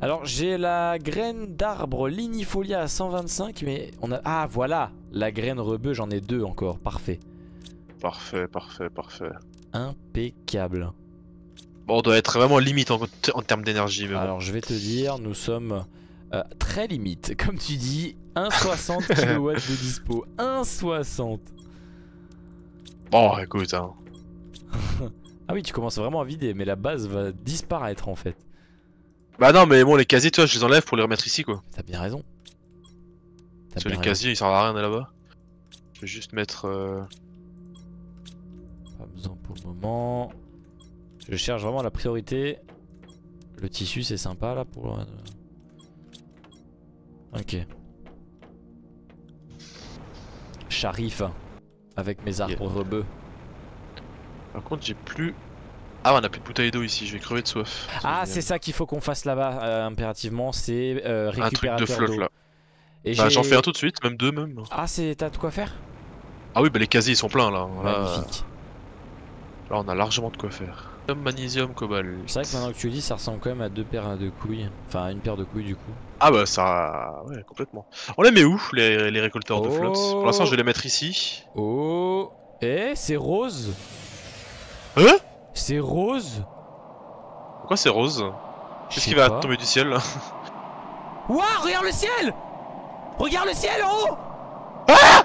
Alors j'ai la graine d'arbre linifolia à 125 mais on a... Ah voilà, la graine rebeu, j'en ai deux encore, parfait. Parfait. Impeccable. Bon on doit être vraiment limite en termes d'énergie. Alors bon, je vais te dire, nous sommes très limite, comme tu dis, 1,60 kW de dispo, 1,60. Bon écoute hein. Ah oui, tu commences vraiment à vider, mais la base va disparaître en fait. Bah non, mais bon, les casiers, tu vois, je les enlève pour les remettre ici quoi. T'as bien raison. Parce que les casiers, ils servent à rien là-bas. Je vais juste mettre... Pas besoin pour le moment. Je cherche vraiment la priorité. Le tissu c'est sympa là pour... Ok. Sharif. Avec mes arbres rebeux. Par contre j'ai plus... Ah on a plus de bouteille d'eau ici, je vais crever de soif. Ah c'est ça qu'il faut qu'on fasse là-bas impérativement, c'est récupérateur d'eau. Un truc de flotte là. Et bah, j'en fais un tout de suite, même deux même. Ah t'as de quoi faire? Ah oui bah les casiers ils sont pleins là. Magnifique. Là on a largement de quoi faire. Magnésium, cobalt. C'est vrai que maintenant que tu le dis, ça ressemble quand même à deux paires de couilles. Enfin, une paire de couilles du coup. Ah bah ça... Ouais, complètement. On les met où, les récolteurs de flotte? Pour l'instant, je vais les mettre ici. Oh... Eh, c'est rose. Hein? C'est rose. Pourquoi c'est rose? Qu'est-ce qui va tomber du ciel là? Ouah, regarde le ciel! Regarde le ciel en haut! Ah!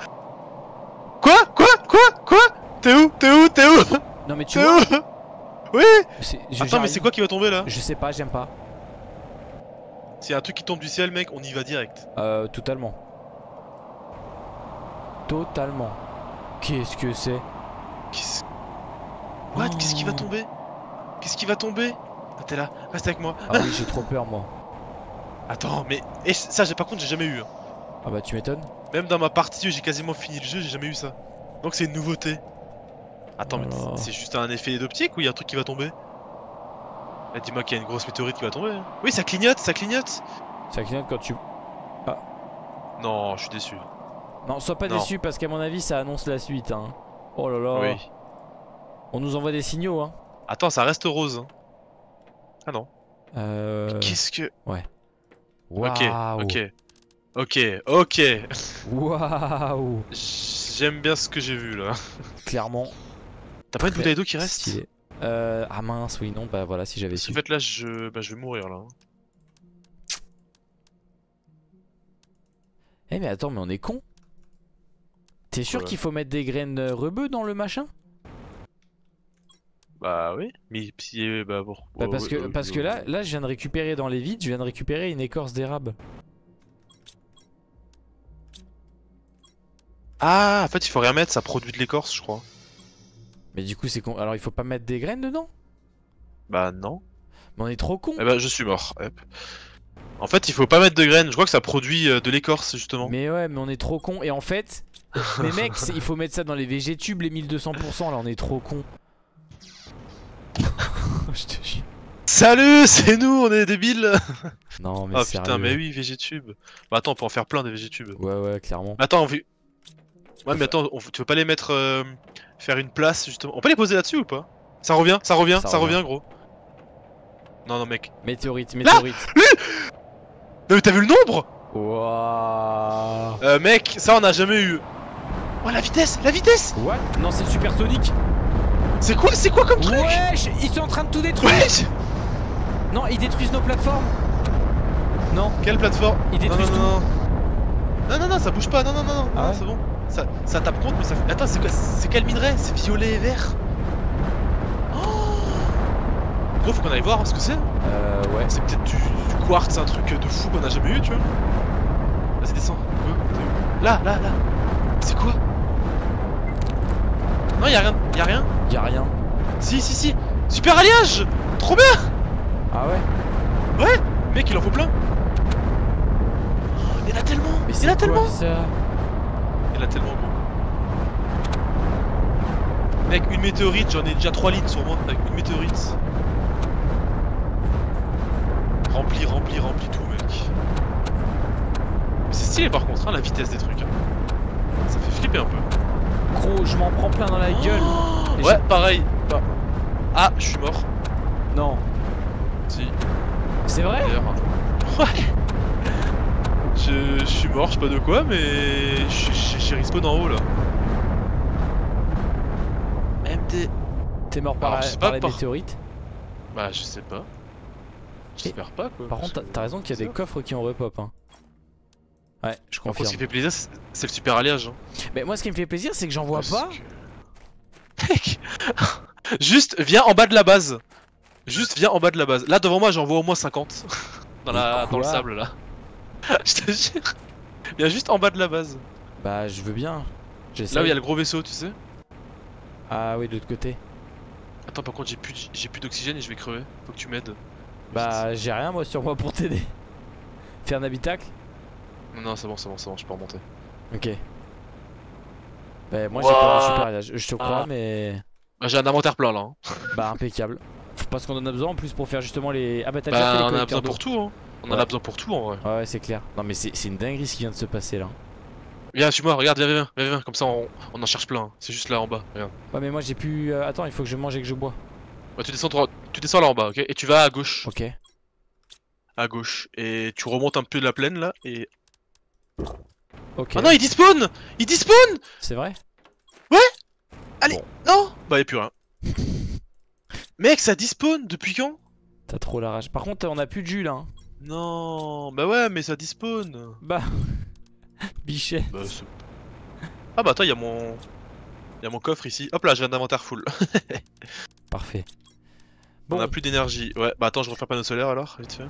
Quoi? Quoi? Quoi? Quoi? T'es où? T'es où? T'es où? Non mais tu vois... Oui. Attends mais c'est quoi qui va tomber là? Je sais pas, j'aime pas. S'il y a un truc qui tombe du ciel mec, on y va direct. Totalement. Totalement. Qu'est-ce que c'est? What? Oh. Qu'est-ce qui va tomber? Qu'est-ce qui va tomber? Ah t'es là, reste avec moi. Ah oui j'ai trop peur moi. Attends mais... Et ça par contre j'ai jamais eu. Ah bah tu m'étonnes. Même dans ma partie où j'ai quasiment fini le jeu, j'ai jamais eu ça. Donc c'est une nouveauté. Attends, mais c'est juste un effet d'optique ou il y a un truc qui va tomber? Là, dis-moi qu'il y a une grosse météorite qui va tomber. Oui, ça clignote, ça clignote. Ça clignote quand tu... Ah. Non, je suis déçu. Non, sois pas déçu parce qu'à mon avis, ça annonce la suite. Hein. Oh là là. Oui. On nous envoie des signaux. Hein. Attends, ça reste rose. Hein. Ah non. Qu'est-ce que... Ouais. Wow. Ok. Waouh. J'aime bien ce que j'ai vu là. Clairement. T'as pas une bouteille d'eau qui reste? Ah mince, oui, non, bah voilà, si j'avais su. En fait, là, je vais mourir, là. Eh, mais attends, mais on est con. T'es sûr qu'il faut mettre des graines rebeux dans le machin? Bah oui, mais bah bon. Bah parce que là, je viens de récupérer dans les vides, je viens de récupérer une écorce d'érable. Ah, en fait, il faut rien mettre, ça produit de l'écorce, je crois. Mais du coup c'est con, alors il faut pas mettre des graines dedans? Bah non. Mais on est trop con. Eh bah je suis mort. En fait il faut pas mettre de graines, je crois que ça produit de l'écorce justement. Mais ouais mais on est trop con et en fait... Mais mec il faut mettre ça dans les VG tubes les 1200% là, on est trop con. Je te jure. Salut, c'est nous, on est débiles. Non mais sérieux. Ah putain mais oui VG tubes. Bah attends on peut en faire plein des VG tubes. Ouais clairement. Attends on... Ouais mais attends, tu veux pas les mettre... Faire une place justement... On peut les poser là-dessus ou pas? Ça revient gros. Non mec. Météorite. Non mais t'as vu le nombre? Wouah. Mec, ça on a jamais eu. Oh la vitesse. What? Non c'est supersonique. C'est quoi comme truc? Wesh, ils sont en train de tout détruire. Wesh. Non ils détruisent nos plateformes. Non. Quelle plateforme? Ils détruisent tout. Non ça bouge pas, non. Ah ouais. C'est bon. Ça tape contre mais ça fait... Attends, c'est quoi? C'est quel minerai? C'est violet et vert. Gros, faut qu'on aille voir ce que c'est. Ouais. C'est peut-être du quartz, un truc de fou qu'on a jamais eu, tu vois. Vas-y, descends. Là. C'est quoi? Non, y'a rien. Si. Super alliage. Trop bien. Ah ouais. Ouais. Mec, il en faut plein. Oh, mais là tellement. Mais c'est là tellement. Il a tellement gros. Mec, une météorite, j'en ai déjà 3 litres sur moi. Avec une météorite. Remplis tout, mec. C'est stylé par contre, hein, la vitesse des trucs. Ça fait flipper un peu. Gros, je m'en prends plein dans la gueule. Et ouais, pareil. Ah, je suis mort. Non. Si. C'est vrai ? Ouais. Je suis mort, je sais pas de quoi, mais j'ai respawn en haut là. MD. T'es mort par la météorite? Bah, je sais pas. J'espère pas quoi. Par contre, t'as raison qu'il y a des coffres qui ont repop. Hein. Ouais, je confirme. Ce qui me fait plaisir, c'est le super alliage. Hein. Mais moi, ce qui me fait plaisir, c'est que j'en vois pas. Mec que... Juste, viens en bas de la base. Là, devant moi, j'en vois au moins 50. Dans le sable là. Je te jure. Viens juste en bas de la base. Bah je veux bien. Là où il y a le gros vaisseau, tu sais. Ah oui, de l'autre côté. Attends, par contre, j'ai plus d'oxygène et je vais crever. Faut que tu m'aides. Bah, j'ai rien moi sur moi pour t'aider. Faire un habitacle? Non, c'est bon, c'est bon, c'est bon, je peux remonter. Ok. Bah, moi j'ai pas, je suis pas là, je te crois, mais. Bah, j'ai un inventaire plein là. Hein. Bah, impeccable. Faut pas qu'on en a besoin en plus pour faire justement les. Ah, bah, t'as déjà fait les collecteurs. On en a besoin pour tout, hein. On en a besoin pour tout en vrai. Ouais, c'est clair. Non, mais c'est une dinguerie ce qui vient de se passer là. Viens, suis-moi, regarde, viens, comme ça on en cherche plein, hein. C'est juste là en bas, regarde. Ouais mais moi j'ai pu... attends, il faut que je mange et que je bois. Bah tu descends là en bas, ok? Et tu vas à gauche. Ok. À gauche, et tu remontes un peu de la plaine là, et... Ok. Ah non, il despawn! Il despawn! C'est vrai? Ouais! Allez, bon. Non! Bah y'a plus rien. Mec, ça despawn depuis quand? T'as trop la rage. Par contre, on a plus de jus là, hein. Non, bah ouais, mais ça despawn. Bah... Bichette. Bah, ah bah attends, il y a mon coffre ici. Hop là, j'ai un inventaire full. Parfait. Bon. On a plus d'énergie. Ouais, bah attends, je refais un panneau solaire alors, vite fait.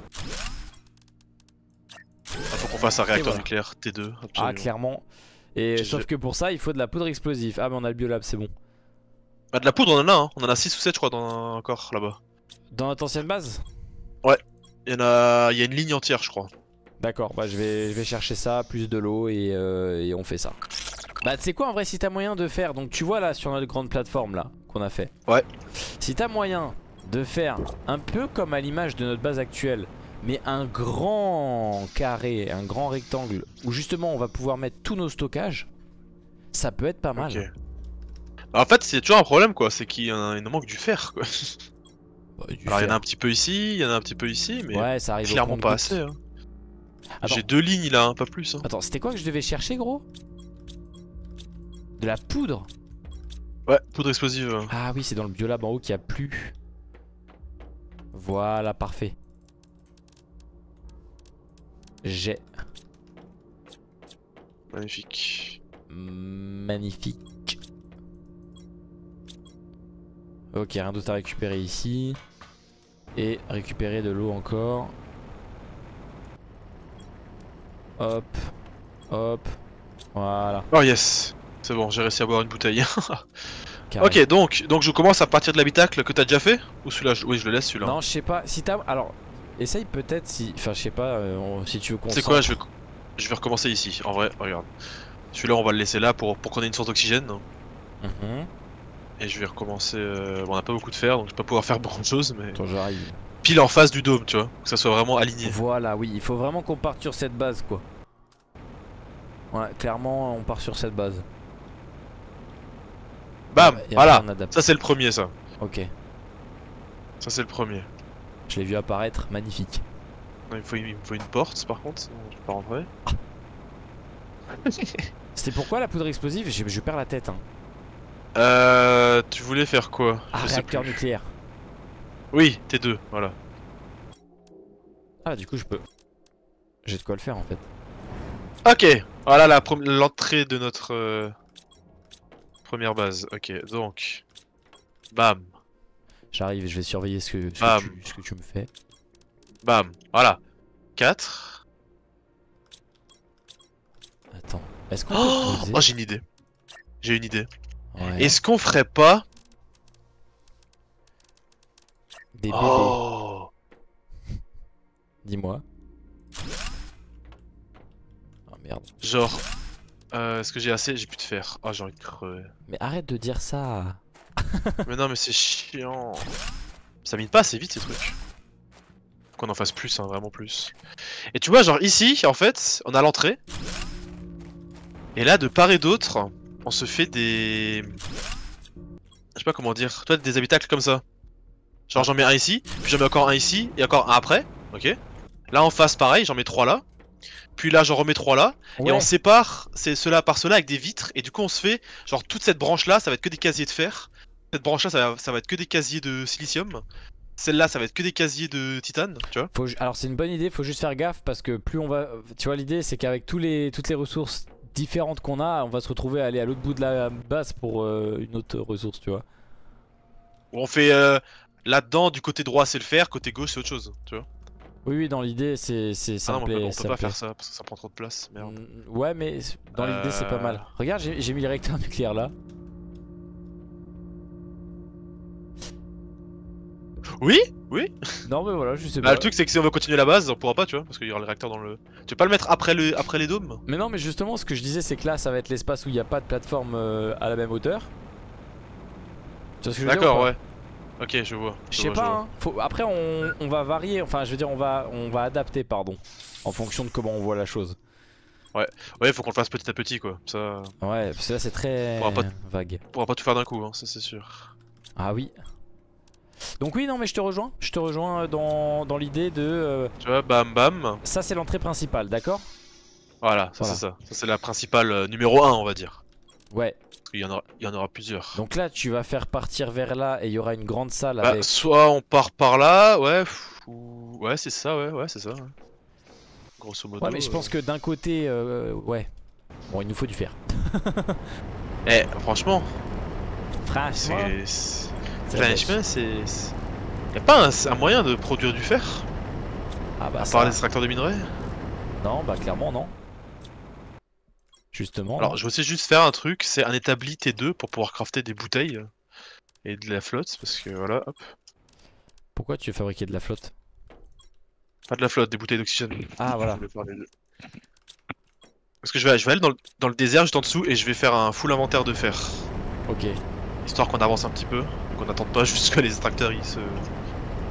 Ah, faut qu'on fasse un réacteur nucléaire T2. Absolument. Ah clairement. Et sauf que pour ça, il faut de la poudre explosive. Ah mais on a le biolab, c'est bon. Bah de la poudre, on en a hein. On en a 6 ou 7 je crois dans encore là-bas. Dans notre ancienne base? Ouais. Il y a une ligne entière je crois. D'accord, bah je vais chercher ça, plus de l'eau et on fait ça. Bah tu sais quoi en vrai, si t'as moyen de faire, donc tu vois là sur notre grande plateforme là, qu'on a fait. Ouais. Si t'as moyen de faire un peu comme à l'image de notre base actuelle, mais un grand carré, un grand rectangle, où justement on va pouvoir mettre tous nos stockages, ça peut être pas mal. Okay. En fait c'est toujours un problème quoi, c'est qu'il nous manque du fer quoi. Bah, alors il y en a un petit peu ici, il y en a un petit peu ici, mais ouais, ça arrive clairement pas assez hein. J'ai 2 lignes là, hein, pas plus hein. Attends, c'était quoi que je devais chercher gros? De la poudre? Ouais, poudre explosive. Ah oui, c'est dans le biolab en haut qu'il y a plus. Voilà, parfait. J'ai. Magnifique. Magnifique. Ok, rien d'autre à récupérer ici. Et récupérer de l'eau encore. Hop, hop, voilà. Oh yes, c'est bon, j'ai réussi à boire une bouteille. Ok, donc je commence à partir de l'habitacle que t'as déjà fait? Ou celui-là, oui je le laisse celui-là. Non, je sais pas, si t'as... Alors, essaye peut-être si... Enfin, je sais pas, si tu veux qu'on... C'est quoi, je vais recommencer ici, en vrai, regarde. Celui-là, on va le laisser là pour qu'on ait une source d'oxygène. Et je vais recommencer... Bon, on a pas beaucoup de fer, donc je vais pas pouvoir faire beaucoup de choses, mais... Attends, j'arrive. Pile en face du dôme, tu vois, que ça soit vraiment aligné. Voilà, oui, il faut vraiment qu'on parte sur cette base, quoi. Voilà, clairement, on part sur cette base. Bam, voilà, ça c'est le premier, ça. Ok. Ça c'est le premier. Je l'ai vu apparaître, magnifique. Il me faut une porte, par contre, sinon je peux pas rentrer. C'était pourquoi la poudre explosive? Je perds la tête, hein. Tu voulais faire quoi? Ah, réacteur nucléaire. Oui, T2, voilà. Ah, du coup, je peux. J'ai de quoi le faire en fait. Ok, voilà l'entrée de notre première base. Ok, donc. Bam. J'arrive et je vais surveiller ce que tu me fais. Bam, voilà. 4. Attends, est-ce qu'on peut... Oh, j'ai une idée. J'ai une idée. Ouais. Est-ce qu'on ferait pas. Des bébés. Oh. Dis-moi. Oh merde. Genre, est-ce que j'ai assez? J'ai plus de fer. Oh, j'ai envie de crever. Mais arrête de dire ça. Mais non, mais c'est chiant. Ça mine pas assez vite ces trucs. Qu'on en fasse plus, hein, vraiment plus. Et tu vois, genre ici, en fait, on a l'entrée. Et là, de part et d'autre, on se fait des... Je sais pas comment dire. Toi, des habitacles comme ça. Genre j'en mets un ici, puis j'en mets encore un ici, et encore un après, ok. Là en face pareil, j'en mets 3 là, puis là j'en remets 3 là, ouais. Et on sépare ceux-là par ceux-là avec des vitres, et du coup on se fait, genre toute cette branche là ça va être que des casiers de fer, cette branche là ça va être que des casiers de silicium, celle-là ça va être que des casiers de titane, tu vois. Alors c'est une bonne idée, faut juste faire gaffe parce que plus on va, tu vois l'idée c'est qu'avec toutes les ressources différentes qu'on a, on va se retrouver à aller à l'autre bout de la base pour une autre ressource, tu vois. On fait... Là-dedans, du côté droit c'est le fer, côté gauche c'est autre chose, tu vois. Oui, dans l'idée, c'est ça. Ah non, on peut pas faire ça parce que ça prend trop de place. Merde. Ouais, mais dans l'idée, c'est pas mal. Regarde, j'ai mis les réacteurs nucléaires là. Oui, oui. Non, mais voilà, je sais pas. Bah, le truc, c'est que si on veut continuer la base, on pourra pas, tu vois, parce qu'il y aura le réacteur dans le. Tu veux pas le mettre après, après les dômes? Mais non, mais justement, ce que je disais, c'est que là, ça va être l'espace où il n'y a pas de plateforme à la même hauteur. Tu vois ce que je veux dire? D'accord, ouais. Ok, je vois. Je sais pas, hein. Faut... Après, on va varier, enfin, je veux dire, on va adapter, pardon, en fonction de comment on voit la chose. Ouais, ouais, faut qu'on le fasse petit à petit, quoi. Ça... Ouais, parce que là, c'est très vague. On pourra pas tout faire d'un coup, hein, ça, c'est sûr. Ah oui. Donc oui, non, mais je te rejoins dans l'idée de... Tu vois, bam bam. Ça c'est l'entrée principale, d'accord? Voilà, ça c'est ça. Ça c'est la principale numéro 1, on va dire. Ouais. Parce qu'il y en aura plusieurs. Donc là, tu vas faire partir vers là et il y aura une grande salle avec... Soit on part par là, ouais, ou... Ouais, c'est ça, ouais, c'est ça. Ouais. Grosso modo. Ouais, mais je pense que d'un côté, ouais. Bon, il nous faut du fer. Eh, franchement. Franchement. Franchement, c'est... Y'a pas un moyen de produire du fer? Ah bah, à part les extracteurs de minerais? Non, bah clairement non. Justement. Alors, je vais aussi juste faire un truc, c'est un établi T2 pour pouvoir crafter des bouteilles et de la flotte, parce que voilà, hop. Pourquoi tu veux fabriquer de la flotte? Pas de la flotte, des bouteilles d'oxygène. Ah voilà. Parce que je vais aller dans le désert juste en dessous et je vais faire un full inventaire de fer. Ok. Histoire qu'on avance un petit peu, qu'on n'attende pas jusqu'à les extracteurs ils se...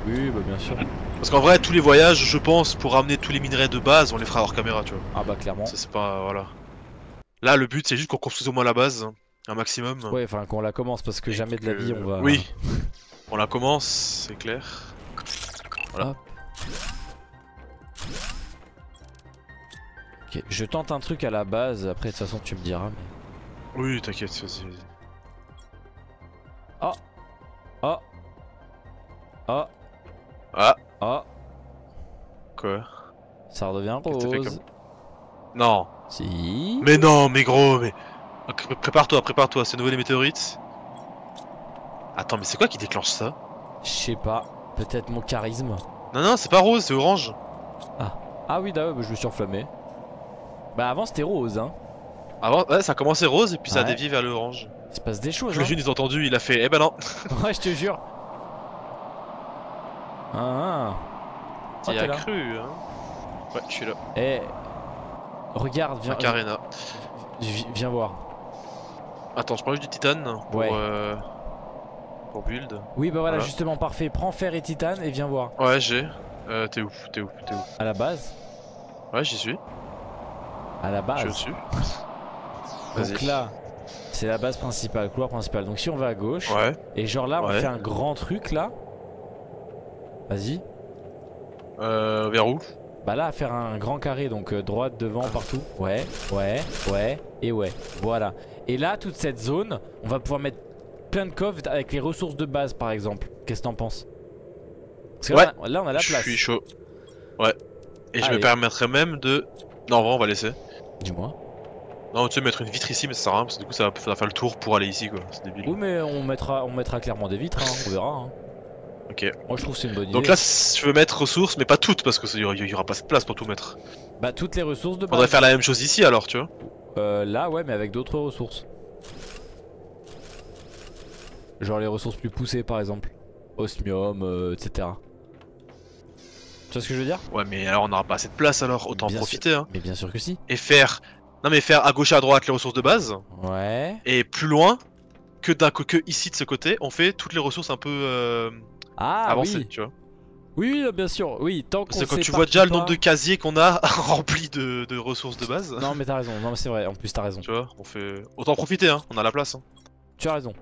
Oui bah bien sûr. Parce qu'en vrai tous les voyages je pense pour ramener tous les minerais de base on les fera hors caméra tu vois. Ah bah clairement. Ça c'est pas... voilà. Là le but c'est juste qu'on construise au moins la base, un maximum. Ouais enfin qu'on la commence parce que jamais de la vie on va... Oui, on la commence, c'est clair. Voilà. Ok, je tente un truc à la base, après de toute façon tu me diras mais... Oui t'inquiète, vas-y. Oh. Oh. Oh. Ah. Oh. Quoi? Ça redevient rose comme... Non. Si. Mais non mais gros mais... Prépare-toi, prépare-toi, c'est nouveau les météorites. Attends mais c'est quoi qui déclenche ça? Je sais pas, peut-être mon charisme. Non non c'est pas rose, c'est orange. Ah. Ah oui d'accord, je me suis enflammé. Bah avant c'était rose hein. Avant ouais, ça a commencé rose et puis ça a dévié vers l'orange. Il se passe des choses. Hein. Ils ont entendu, il a fait eh ben non. Ouais, je te jure. Ah. T'y as cru hein. Ouais, je suis là. Eh regarde, viens. Carena. Viens voir. Attends, je prends juste du titane pour ouais. Pour build. Oui, bah voilà, justement parfait. Prends fer et titane et viens voir. Ouais, j'ai. T'es où? T'es où? À la base. Ouais, j'y suis. À la base. Je suis au-dessus. Donc là, c'est la base principale, le couloir principal. Donc si on va à gauche, ouais. Et genre là, on fait un grand truc là. Vas-y. Vers où? Bah là, faire un grand carré, donc droite, devant, partout. Ouais, ouais, ouais, et ouais. Voilà. Et là, toute cette zone, on va pouvoir mettre plein de coffres avec les ressources de base, par exemple. Qu'est-ce que t'en penses? Parce que là, on a la place. Je suis chaud. Ouais. Et allez. Je me permettrais même de... Non, en vrai, on va laisser. Dis-moi. Non, tu sais, mettre une vitre ici, mais ça sert à rien parce que du coup, ça va faire le tour pour aller ici, quoi. C'est débile. Oui, mais on mettra clairement des vitres, hein, on verra. Hein. Ok. Moi, je trouve que c'est une bonne idée. Donc là, si tu veux mettre ressources, mais pas toutes, parce qu'il y aura pas de place pour tout mettre. Bah, toutes les ressources de base. On devrait faire la même chose ici, alors, tu vois. Là, ouais, mais avec d'autres ressources. Genre les ressources plus poussées, par exemple. Osmium, etc. Tu vois ce que je veux dire? Ouais, mais alors, on n'aura pas assez de place, alors. Autant en profiter, hein. Mais bien sûr que si. Et faire... Non mais faire à gauche et à droite les ressources de base. Ouais. Et plus loin que ici de ce côté, on fait toutes les ressources un peu avancées, oui. Tu vois. Oui, bien sûr. Oui, tant qu'on quand tu vois déjà le nombre de casiers qu'on a remplis de ressources de base. Non mais t'as raison. Non mais c'est vrai. En plus t'as raison. Tu vois, on fait autant profiter hein. On a la place. Hein. Tu as raison.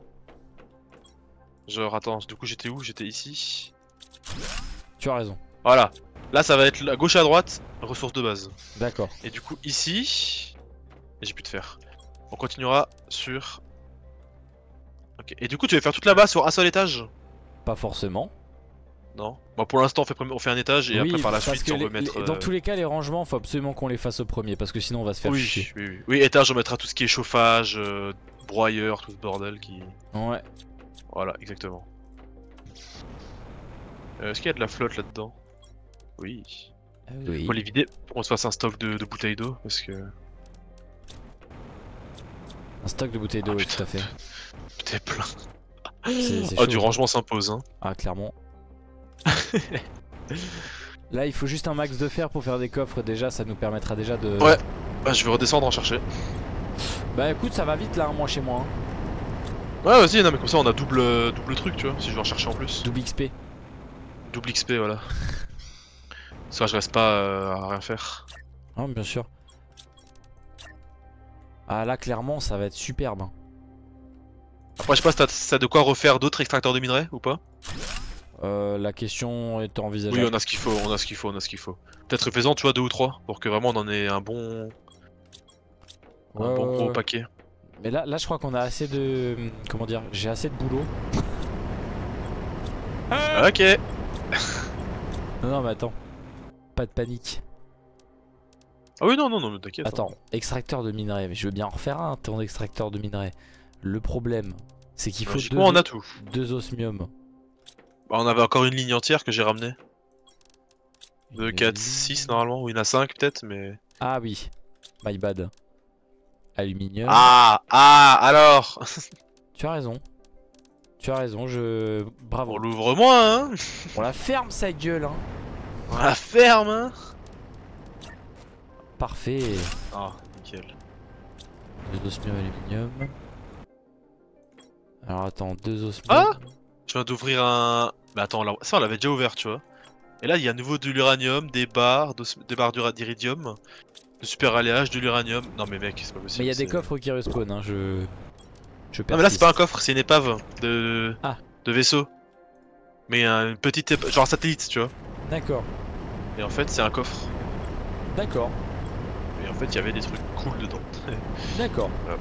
Genre attends, du coup j'étais où? J'étais ici. Tu as raison. Voilà. Là ça va être à gauche et à droite ressources de base. D'accord. Et du coup ici. Et j'ai plus de fer. On continuera sur... Ok. Et du coup tu vas faire toute la base sur un seul étage? Pas forcément. Non. Bah pour l'instant on fait un étage et oui, après par la suite on peut mettre... Dans tous les cas les rangements faut absolument qu'on les fasse au premier parce que sinon on va se faire chier. Oui, étage on mettra tout ce qui est chauffage, broyeur, tout ce bordel qui... Ouais. Voilà exactement. Est-ce qu'il y a de la flotte là-dedans? Oui. Ah oui. Faut les vider pour qu'on se fasse un stock de bouteilles d'eau parce que... Un stock de bouteilles d'eau, oui, tout à fait. Putain, plein. Ah, oh, du rangement s'impose, hein. Ah, clairement. Là, il faut juste un max de fer pour faire des coffres, déjà, ça nous permettra déjà de... Ouais, bah je vais redescendre en chercher. Bah écoute, ça va vite là, moi, chez moi. Hein. Ouais, vas-y, non mais comme ça, on a double truc, tu vois, si je vais en chercher en plus. Double XP. Double XP, voilà. Ça, je reste pas à rien faire. Ah, bien sûr. Ah là, clairement, ça va être superbe. Après, je sais pas si t'as de quoi refaire d'autres extracteurs de minerais ou pas. La question est envisageable. Oui, on a ce qu'il faut, on a ce qu'il faut, on a ce qu'il faut. Peut-être faisant, tu vois, 2 ou 3 pour que vraiment on en ait un bon, un bon gros paquet. Mais là, je crois qu'on a assez de, comment dire, j'ai assez de boulot. Ok. Non, non, mais attends, pas de panique. Ah oui, non, non, non, t'inquiète. Attends, extracteur de minerais, mais je veux bien en refaire un, ton extracteur de minerais. Le problème, c'est qu'il faut deux osmium. Bah, on avait encore une ligne entière que j'ai ramenée. 2, 4, 6 normalement, ou il y en a 5 peut-être, mais... Ah oui, my bad. Aluminium. Ah, alors. Tu as raison, je... Bravo. On l'ouvre moins, hein. On la ferme sa gueule, hein. On la ferme, hein. Parfait. Ah, nickel. 2 osmium aluminium. Alors attends, 2 osmium. Ah, je viens d'ouvrir un... Bah attends, là... ça on l'avait déjà ouvert, tu vois. Et là, il y a à nouveau de l'uranium, des barres d'iridium, de super alliage, de l'uranium. Non mais mec, c'est pas possible. Mais il y a des coffres qui respawn, hein, je persiste. Non mais là, c'est pas un coffre, c'est une épave de... Ah. De vaisseau. Mais une petite épave, genre un satellite, tu vois. D'accord. Et en fait, c'est un coffre. D'accord. Et en fait, il y avait des trucs cool dedans. D'accord. Voilà.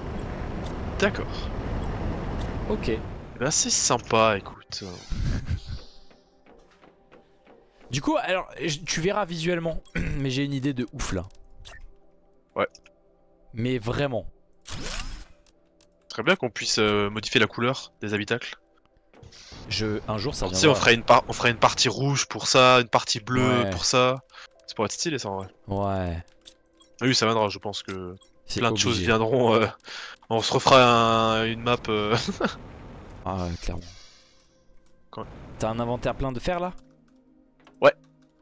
D'accord. Ok. Eh ben, c'est sympa, écoute. Du coup, alors, tu verras visuellement, mais j'ai une idée de ouf là. Ouais. Mais vraiment. Très bien qu'on puisse modifier la couleur des habitacles. Un jour, ça viendra. Tu sais, on fera une partie rouge pour ça, une partie bleue pour ça. C'est pour être stylé ça en vrai. Ouais. Oui, ça viendra, je pense que plein de choses viendront. On se refera une map. Ah ouais, clairement. T'as un inventaire plein de fer là? Ouais.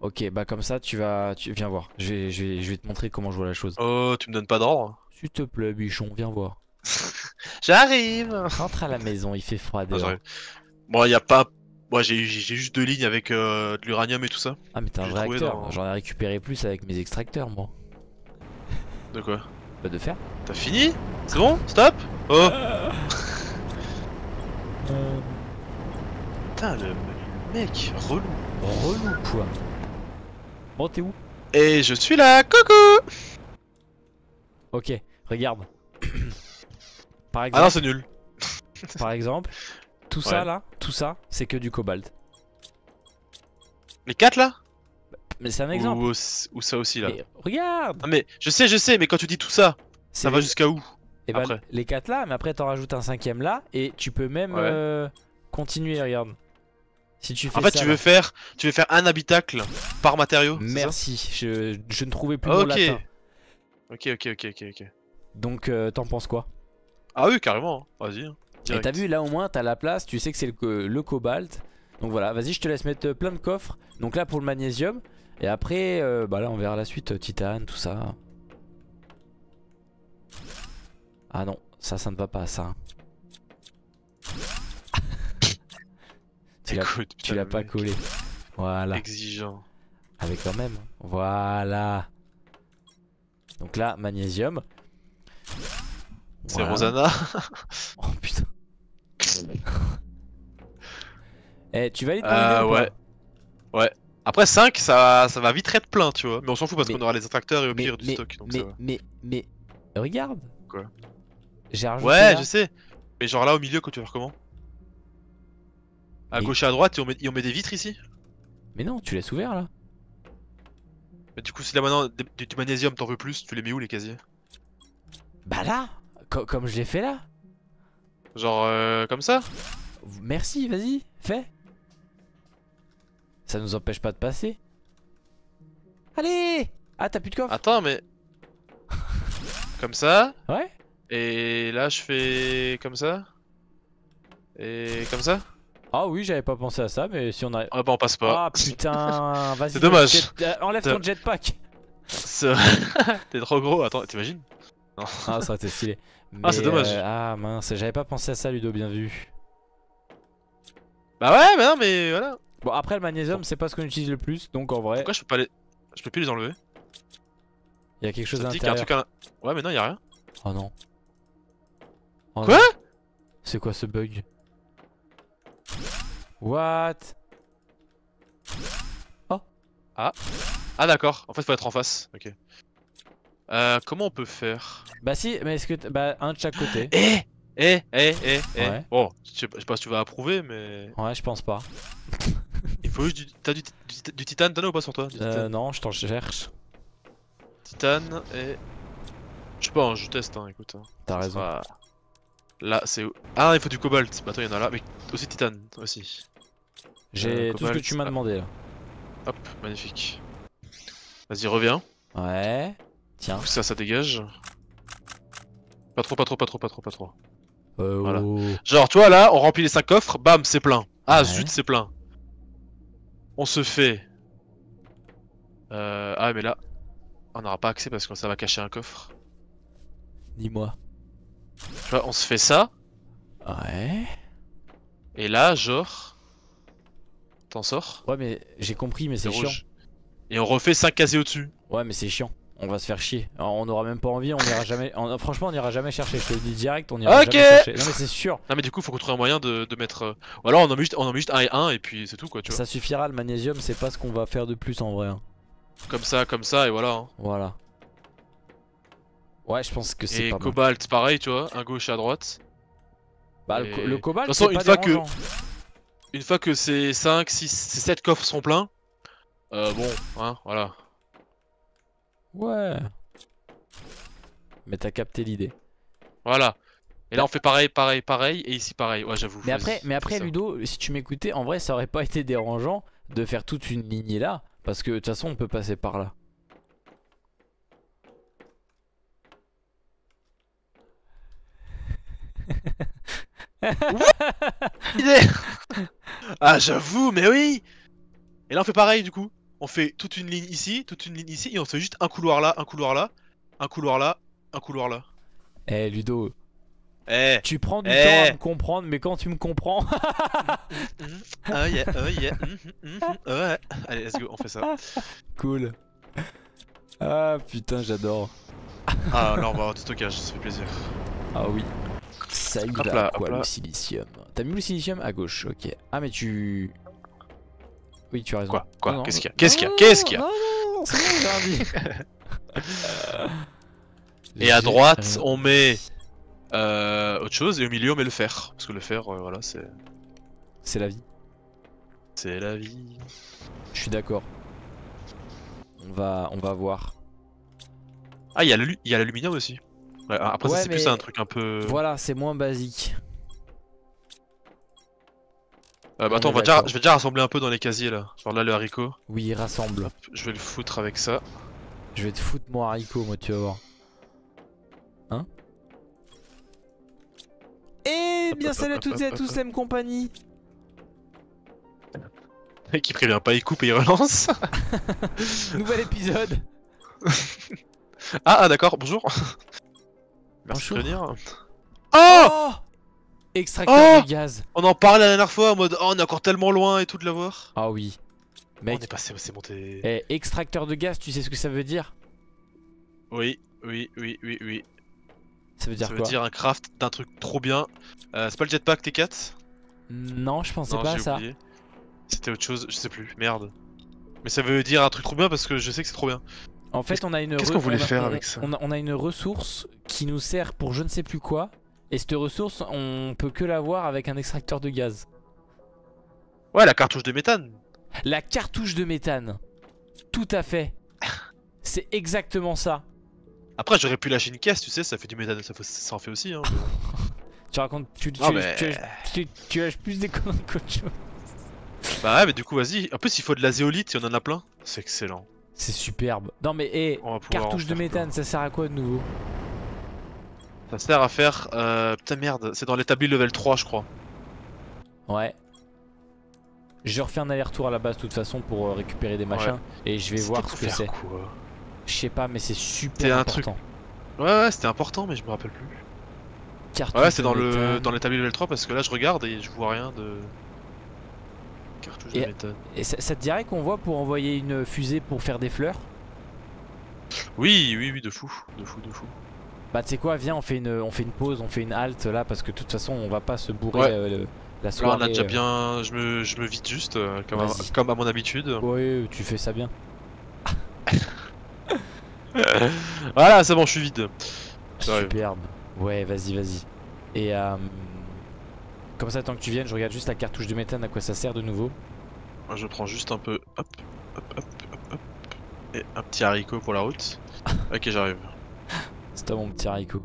Ok, bah comme ça tu viens voir. Je vais te montrer comment je vois la chose. Oh, tu me donnes pas d'ordre? S'il te plaît, bichon, viens voir. J'arrive. Rentre à la maison, il fait froid dehors. Bon, y a pas... Moi j'ai juste 2 lignes avec de l'uranium et tout ça. Ah mais t'es un vrai acteur, j'en ai récupéré plus avec mes extracteurs moi. De quoi? Bah de fer. T'as fini? C'est bon? Stop? Oh. Putain le mec, relou. Relou quoi. Bon t'es où? Et je suis là, coucou. Ok, regarde. Par exemple... Ah non c'est nul. Par exemple... Tout ça là, tout ça, c'est que du cobalt. Les 4 là? Mais c'est un exemple. Ou ça aussi là. Mais regarde. Ah, mais je sais, mais quand tu dis tout ça, ça va jusqu'à où? Et bah les 4 là, mais après t'en rajoutes un 5ème là, et tu peux même continuer, regarde. Si tu fais en fait ça, tu veux faire un habitacle par matériau. Merci, je ne trouvais plus mon latin. Ok. Donc t'en penses quoi? Ah oui, carrément, vas-y. Et t'as vu, là au moins t'as la place, tu sais que c'est le cobalt. Donc voilà, vas-y, je te laisse mettre plein de coffres. Donc là pour le magnésium. Et après, bah là on verra la suite, titane, tout ça. Ah non, ça ne va pas, ça. Tu l'as pas collé. Voilà. Exigeant. Avec quand même. Voilà. Donc là, magnésium. C'est voilà. Rosanna. Oh putain. Eh, tu valides mon idée, ou ouais. Après 5, ça va vite être plein, tu vois. Mais on s'en fout parce qu'on aura les attracteurs et au pire du stock. Donc mais regarde. Quoi? J'ai rajouté. Ouais, là. Je sais. Mais genre là au milieu, quand tu veux faire comment? À gauche et à droite, et on met des vitres ici? Mais non, tu laisses ouvert là. Mais du coup, si là maintenant du magnésium t'en veux plus, tu les mets où les casiers? Bah là, comme je l'ai fait là. Genre comme ça. Merci, vas-y, fais. Ça nous empêche pas de passer. Allez! Ah, t'as plus de coffre? Attends, mais... Comme ça. Ouais. Et là, je fais comme ça. Et comme ça. Ah oui, j'avais pas pensé à ça, mais si on a... Ah bah on passe pas. Ah putain, vas-y. C'est dommage. Enlève ton jetpack. T'es trop gros, attends, t'imagines? Non. Ah, ça aurait été stylé. Mais ah, c'est dommage. Ah mince, j'avais pas pensé à ça, Ludo, bien vu. Bah ouais, mais non, mais voilà. Bon, après le magnésium, c'est pas ce qu'on utilise le plus, donc en vrai... Pourquoi je peux pas les... Je peux plus les enlever? Y'a quelque chose à l'intérieur. Ouais, mais non, y'a rien. Oh non. Oh, quoi? C'est quoi ce bug? What? Oh. Ah. Ah d'accord, en fait faut être en face, ok. Comment on peut faire? Bah si, mais est-ce que... Bah un de chaque côté. Eh ouais. Bon, je sais pas si tu vas approuver mais... Ouais, je pense pas. Il faut juste du... T'as du titane, t'en as ou pas sur toi? Non, je t'en cherche. Titane et... Je sais pas, hein, je teste, hein, écoute. Hein. T'as raison. Pas... Là, c'est où? Ah, il faut du cobalt. Bah attends, y'en a là, mais aussi titane, aussi. J'ai tout ce que tu m'as demandé là. Hop, magnifique. Vas-y, reviens. Ouais. Tiens. Ça, ça dégage. Pas trop, pas trop, pas trop, pas trop, pas trop. Voilà. Genre, tu vois là, on remplit les 5 coffres, bam, c'est plein. Ah, ouais. Zut, c'est plein. On se fait... Ah, mais là, on n'aura pas accès parce que ça va cacher un coffre. Dis-moi. Tu vois, on se fait ça. Ouais. Et là, genre... T'en sors? Ouais, mais j'ai compris, mais c'est chiant. Et on refait 5 casiers au-dessus. Ouais, mais c'est chiant. On va se faire chier. Alors, on aura même pas envie, on ira jamais. Franchement, on ira jamais chercher. Je te le dis direct, on ira jamais chercher. Non, mais c'est sûr. Non, mais du coup, faut qu'on trouve un moyen de mettre. Ou alors, on en met juste un et un, et puis c'est tout, quoi. Tu vois. Ça suffira, le magnésium, c'est pas ce qu'on va faire de plus en vrai. Hein. Comme ça, et voilà. Hein. Voilà. Ouais, je pense que c'est pas mal. Et cobalt, pareil, tu vois, un gauche et à droite. Bah, et... le cobalt, c'est pas dérangeant. Une fois que ces 5, 6, 7 coffres sont pleins. Bon, hein, voilà. Ouais. Mais t'as capté l'idée. Voilà. Et là on fait pareil, pareil, pareil, et ici pareil. Ouais, j'avoue. Mais après Ludo, si tu m'écoutais, en vrai ça aurait pas été dérangeant de faire toute une lignée là, parce que de toute façon on peut passer par là. Ah j'avoue, mais oui. Et là on fait pareil du coup, on fait toute une ligne ici, toute une ligne ici, et on fait juste un couloir là, un couloir là, un couloir là, un couloir là. Eh hey Ludo, hey. Tu prends du temps à me comprendre, mais quand tu me comprends... Oh yeah, oh yeah, ouais. Allez, let's go, on fait ça. Cool. Ah putain, j'adore. Ah là on va avoir du stockage, ça fait plaisir. Ah oui. Ça y va quoi, le silicium. T'as mis le silicium à gauche, ok. Ah mais tu... Oui, tu as raison. Quoi Qu'est-ce qu'il y a? Qu'est-ce qu'il y a? Non, c'est bon, j'ai... Et à droite, on met autre chose, et au milieu, on met le fer. Parce que le fer, voilà, c'est... C'est la vie. C'est la vie. Je suis d'accord. On va voir. Ah, il y a l'aluminium aussi. Ouais, après, ouais, ça, c'est plus un truc un peu... Voilà, c'est moins basique. Bah attends, je vais déjà rassembler un peu dans les casiers là. Genre là, le haricot. Oui, rassemble. Je vais le foutre avec ça. Je vais te foutre mon haricot, moi, tu vas voir. Hein? Eh bien, salut à toutes et à tous, la même compagnie. Le mec, il prévient pas, il coupe et il relance. Nouvel épisode. Ah, d'accord, bonjour. Merci de venir. Oh! Extracteur de gaz. On en parlait la dernière fois en mode oh, on est encore tellement loin et tout de l'avoir. Ah oui. Mec, on est passé, c'est monté. Eh, extracteur de gaz, tu sais ce que ça veut dire? Oui. Ça veut dire quoi? Ça veut dire un craft d'un truc trop bien. C'est pas le jetpack T4? Non, je pensais pas à ça. C'était autre chose, je sais plus. Merde. Mais ça veut dire un truc trop bien parce que je sais que c'est trop bien. En fait, on a une... Qu'est-ce qu'on voulait faire avec ça? On a une ressource qui nous sert pour je ne sais plus quoi. Et cette ressource, on peut que l'avoir avec un extracteur de gaz. Ouais, la cartouche de méthane. La cartouche de méthane. Tout à fait. C'est exactement ça. Après, j'aurais pu lâcher une caisse, tu sais, ça fait du méthane, ça en fait aussi. Hein. Tu racontes, tu lâches plus des commandes qu'autre chose. Bah ouais, mais du coup, vas-y. En plus, il faut de la zéolite et on en a plein. C'est excellent. C'est superbe. Non mais hé, cartouche de méthane, ça sert à quoi de nouveau? Ça sert à faire... Putain merde, c'est dans l'établi level 3 je crois. Ouais. Je refais un aller-retour à la base de toute façon pour récupérer des machins. Ouais. Et je vais voir ce que c'est. Je sais pas mais c'est super important. Un truc... Ouais c'était important mais je me rappelle plus. Cartouche ouais c'est dans l'établi level 3 parce que là je regarde et je vois rien de... Cartouche de méthane. Et ça te dirait qu'on voit pour envoyer une fusée pour faire des fleurs? Oui, oui, oui, de fou, de fou, de fou. Bah tu sais quoi, viens on fait une pause, on fait une halte là parce que de toute façon on va pas se bourrer la soirée. Là on a déjà bien, je me vide juste comme à mon habitude. Oui, tu fais ça bien. Voilà, c'est bon, je suis vide. Superbe, ouais vas-y, vas-y. Et comme ça tant que tu viennes, je regarde juste la cartouche de méthane à quoi ça sert de nouveau. Moi je prends juste un peu, hop, hop, hop, hop, hop. Et un petit haricot pour la route. Ok j'arrive. C'est toi mon petit haricot.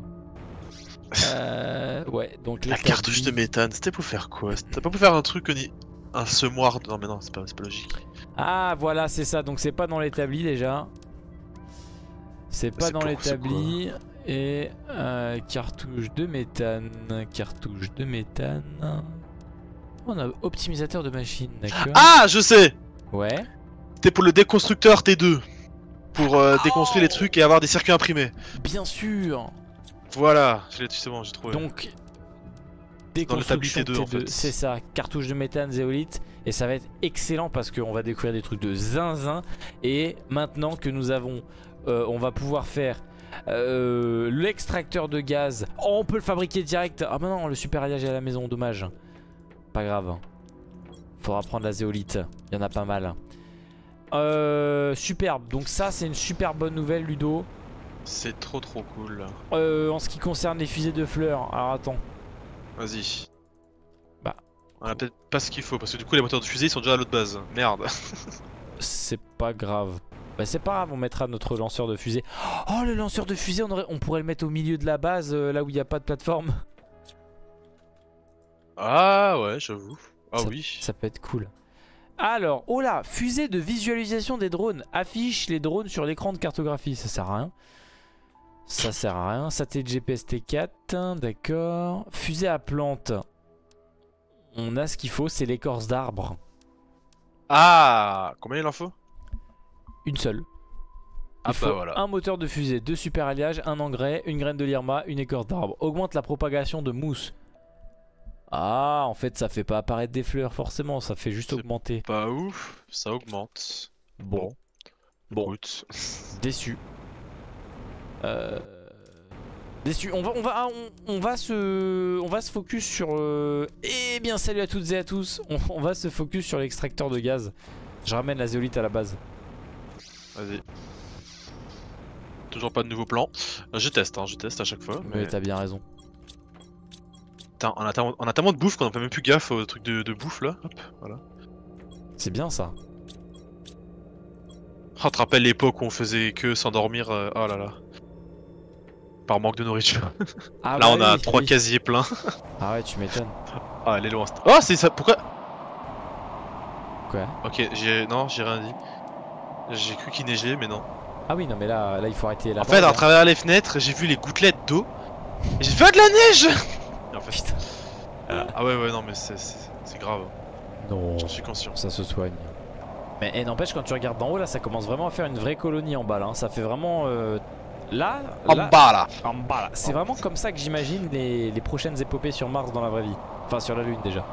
Ouais, donc la cartouche de méthane, c'était pour faire quoi? C'était pas pour faire un truc ni un semoir de... Non mais non, c'est pas logique. Ah voilà, c'est ça, donc c'est pas dans l'établi déjà. C'est pas dans l'établi. Et cartouche de méthane, cartouche de méthane. On a optimisateur de machine, d'accord. Ah, je sais. Ouais. C'était pour le déconstructeur T2. Pour déconstruire les trucs et avoir des circuits imprimés. Bien sûr. Voilà, c'est bon, j'ai trouvé. Donc, déconstruction T2, en fait. C'est ça, cartouche de méthane, zéolite. Et ça va être excellent parce qu'on va découvrir des trucs de zinzin. Et maintenant que nous avons, on va pouvoir faire l'extracteur de gaz. Oh, on peut le fabriquer direct. Ah bah non, le super alliage est à la maison, dommage. Pas grave. Faudra prendre la zéolite, il y en a pas mal. Superbe, donc ça c'est une super bonne nouvelle Ludo. C'est trop cool. En ce qui concerne les fusées de fleurs, alors attends. Vas-y. Bah. On a peut-être pas ce qu'il faut parce que du coup les moteurs de fusée ils sont déjà à l'autre base. Merde. C'est pas grave. Bah c'est pas grave, on mettra notre lanceur de fusée. Oh le lanceur de fusée, on pourrait le mettre au milieu de la base là où il n'y a pas de plateforme. Ah ouais j'avoue. Ah ça, oui. Ça peut être cool. Alors, oh là, fusée de visualisation des drones. Affiche les drones sur l'écran de cartographie. Ça sert à rien. Ça sert à rien. Satellite GPS T4, d'accord. Fusée à plantes. On a ce qu'il faut, c'est l'écorce d'arbre. Ah, combien il en faut? Une seule. Il faut voilà. Un moteur de fusée, 2 super alliages, un engrais, une graine de lyrma, une écorce d'arbre. Augmente la propagation de mousse. Ah, en fait, ça fait pas apparaître des fleurs, forcément, ça fait juste augmenter. Pas ouf, ça augmente. Bon. Déçu. Déçu. On va se focus sur... Eh bien, salut à toutes et à tous. On va se focus sur l'extracteur de gaz. Je ramène la zéolite à la base. Vas-y. Toujours pas de nouveau plan. Je teste à chaque fois. Mais t'as bien raison. On a tellement de bouffe qu'on n'a même plus gaffe au truc de bouffe là. Hop, voilà. C'est bien ça. Oh, te rappelle l'époque où on faisait que s'endormir. Oh là là. Par manque de nourriture. Ah là, bah on a 3 casiers pleins. Ah ouais, tu m'étonnes. Ah, elle est loin. Oh, c'est ça. Pourquoi? Quoi? Ok, non, j'ai rien dit. J'ai cru qu'il neigeait, mais non. Ah oui, non, mais là il faut arrêter. En fait, à travers les fenêtres, j'ai vu les gouttelettes d'eau. J'ai fait de la neige. En fait, putain. Ah ouais non mais c'est grave. Non. J'en suis conscient. Ça se soigne. Mais n'empêche quand tu regardes d'en haut là, ça commence vraiment à faire une vraie colonie en bas là. Ça fait vraiment en bas là. C'est vraiment comme ça que j'imagine les prochaines épopées sur Mars dans la vraie vie. Enfin sur la Lune déjà.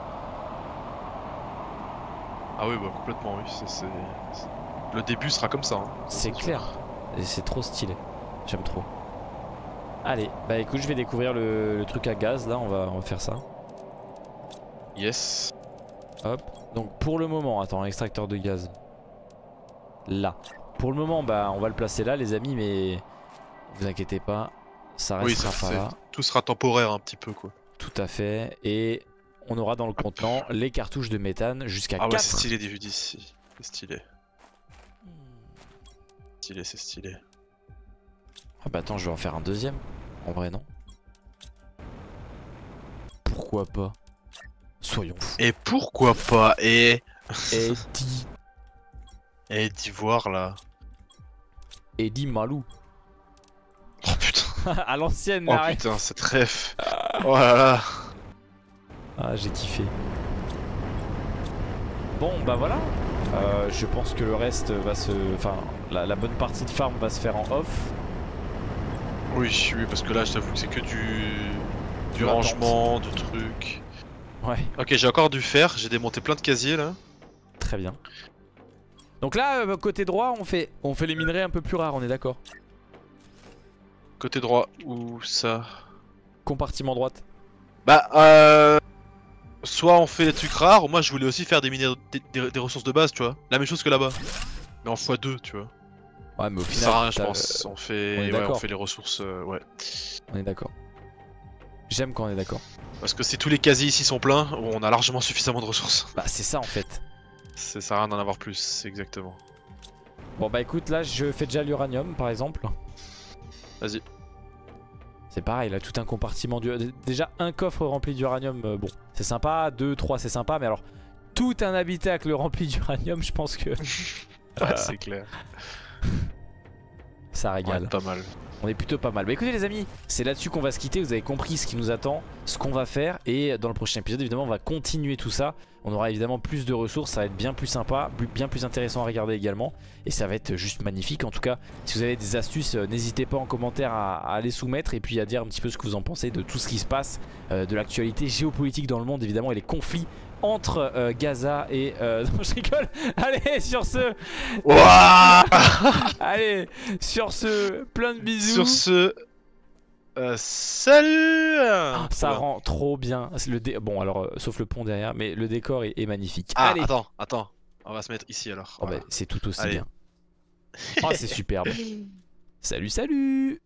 Ah oui bah complètement oui. Le début sera comme ça. Hein. C'est clair. Et c'est trop stylé. J'aime trop. Allez, bah écoute, je vais découvrir le truc à gaz, là, on va faire ça. Yes. Hop, donc pour le moment, attends, extracteur de gaz. Là. Pour le moment, bah on va le placer là, les amis, mais vous inquiétez pas, ça restera pas là. Tout sera temporaire un petit peu, quoi. Tout à fait, et on aura dans le contenant les cartouches de méthane jusqu'à 4. Ah ouais, c'est stylé, des vues d'ici, c'est stylé. Stylé, c'est stylé. Ah bah attends, je vais en faire un deuxième. En vrai non. Pourquoi pas? Soyons fous. Et pourquoi pas? Et d'y voir là. Eddie Malou. Oh putain. À l'ancienne. Oh arrête. Putain cette ref. Oh là là. Ah j'ai kiffé. Bon bah voilà. Je pense que le reste va se... Enfin la bonne partie de farm va se faire en off. Oui, oui parce que là je t'avoue que c'est que du rangement, du truc. Ouais. Ok j'ai encore du fer, j'ai démonté plein de casiers là. Très bien. Donc là côté droit on fait les minerais un peu plus rares, on est d'accord. Côté droit, où ça? Compartiment droite. Bah soit on fait des trucs rares, ou moi je voulais aussi faire des minerais, des ressources de base tu vois. La même chose que là-bas. Mais en x2 tu vois. Ouais mais au final ça sert à rien je pense, on fait les ressources, ouais. On est d'accord. J'aime quand on est d'accord. Parce que si tous les casiers ici sont pleins, on a largement suffisamment de ressources. Bah c'est ça en fait. Ça sert à rien d'en avoir plus, exactement. Bon bah écoute là je fais déjà l'uranium par exemple. Vas-y. C'est pareil là, tout un compartiment du... Déjà un coffre rempli d'uranium, bon c'est sympa, 2, 3 c'est sympa, mais alors tout un habitacle rempli d'uranium je pense que... Ouais c'est clair. Ça régale. Ouais, pas mal. On est plutôt pas mal. Bah écoutez les amis, c'est là-dessus qu'on va se quitter, vous avez compris ce qui nous attend, ce qu'on va faire, et dans le prochain épisode évidemment on va continuer tout ça, on aura évidemment plus de ressources, ça va être bien plus sympa, bien plus intéressant à regarder également, et ça va être juste magnifique. En tout cas si vous avez des astuces n'hésitez pas en commentaire à les soumettre et puis à dire un petit peu ce que vous en pensez de tout ce qui se passe, de l'actualité géopolitique dans le monde évidemment et les conflits entre Gaza et... Non je rigole. Allez sur ce. Allez sur ce, plein de bisous. Sur ce salut. Ça rend trop bien le dé... Bon alors sauf le pont derrière, mais le décor est magnifique. Ah allez. Attends on va se mettre ici alors voilà. Bah, c'est tout aussi allez. Bien. Oh c'est superbe. Salut.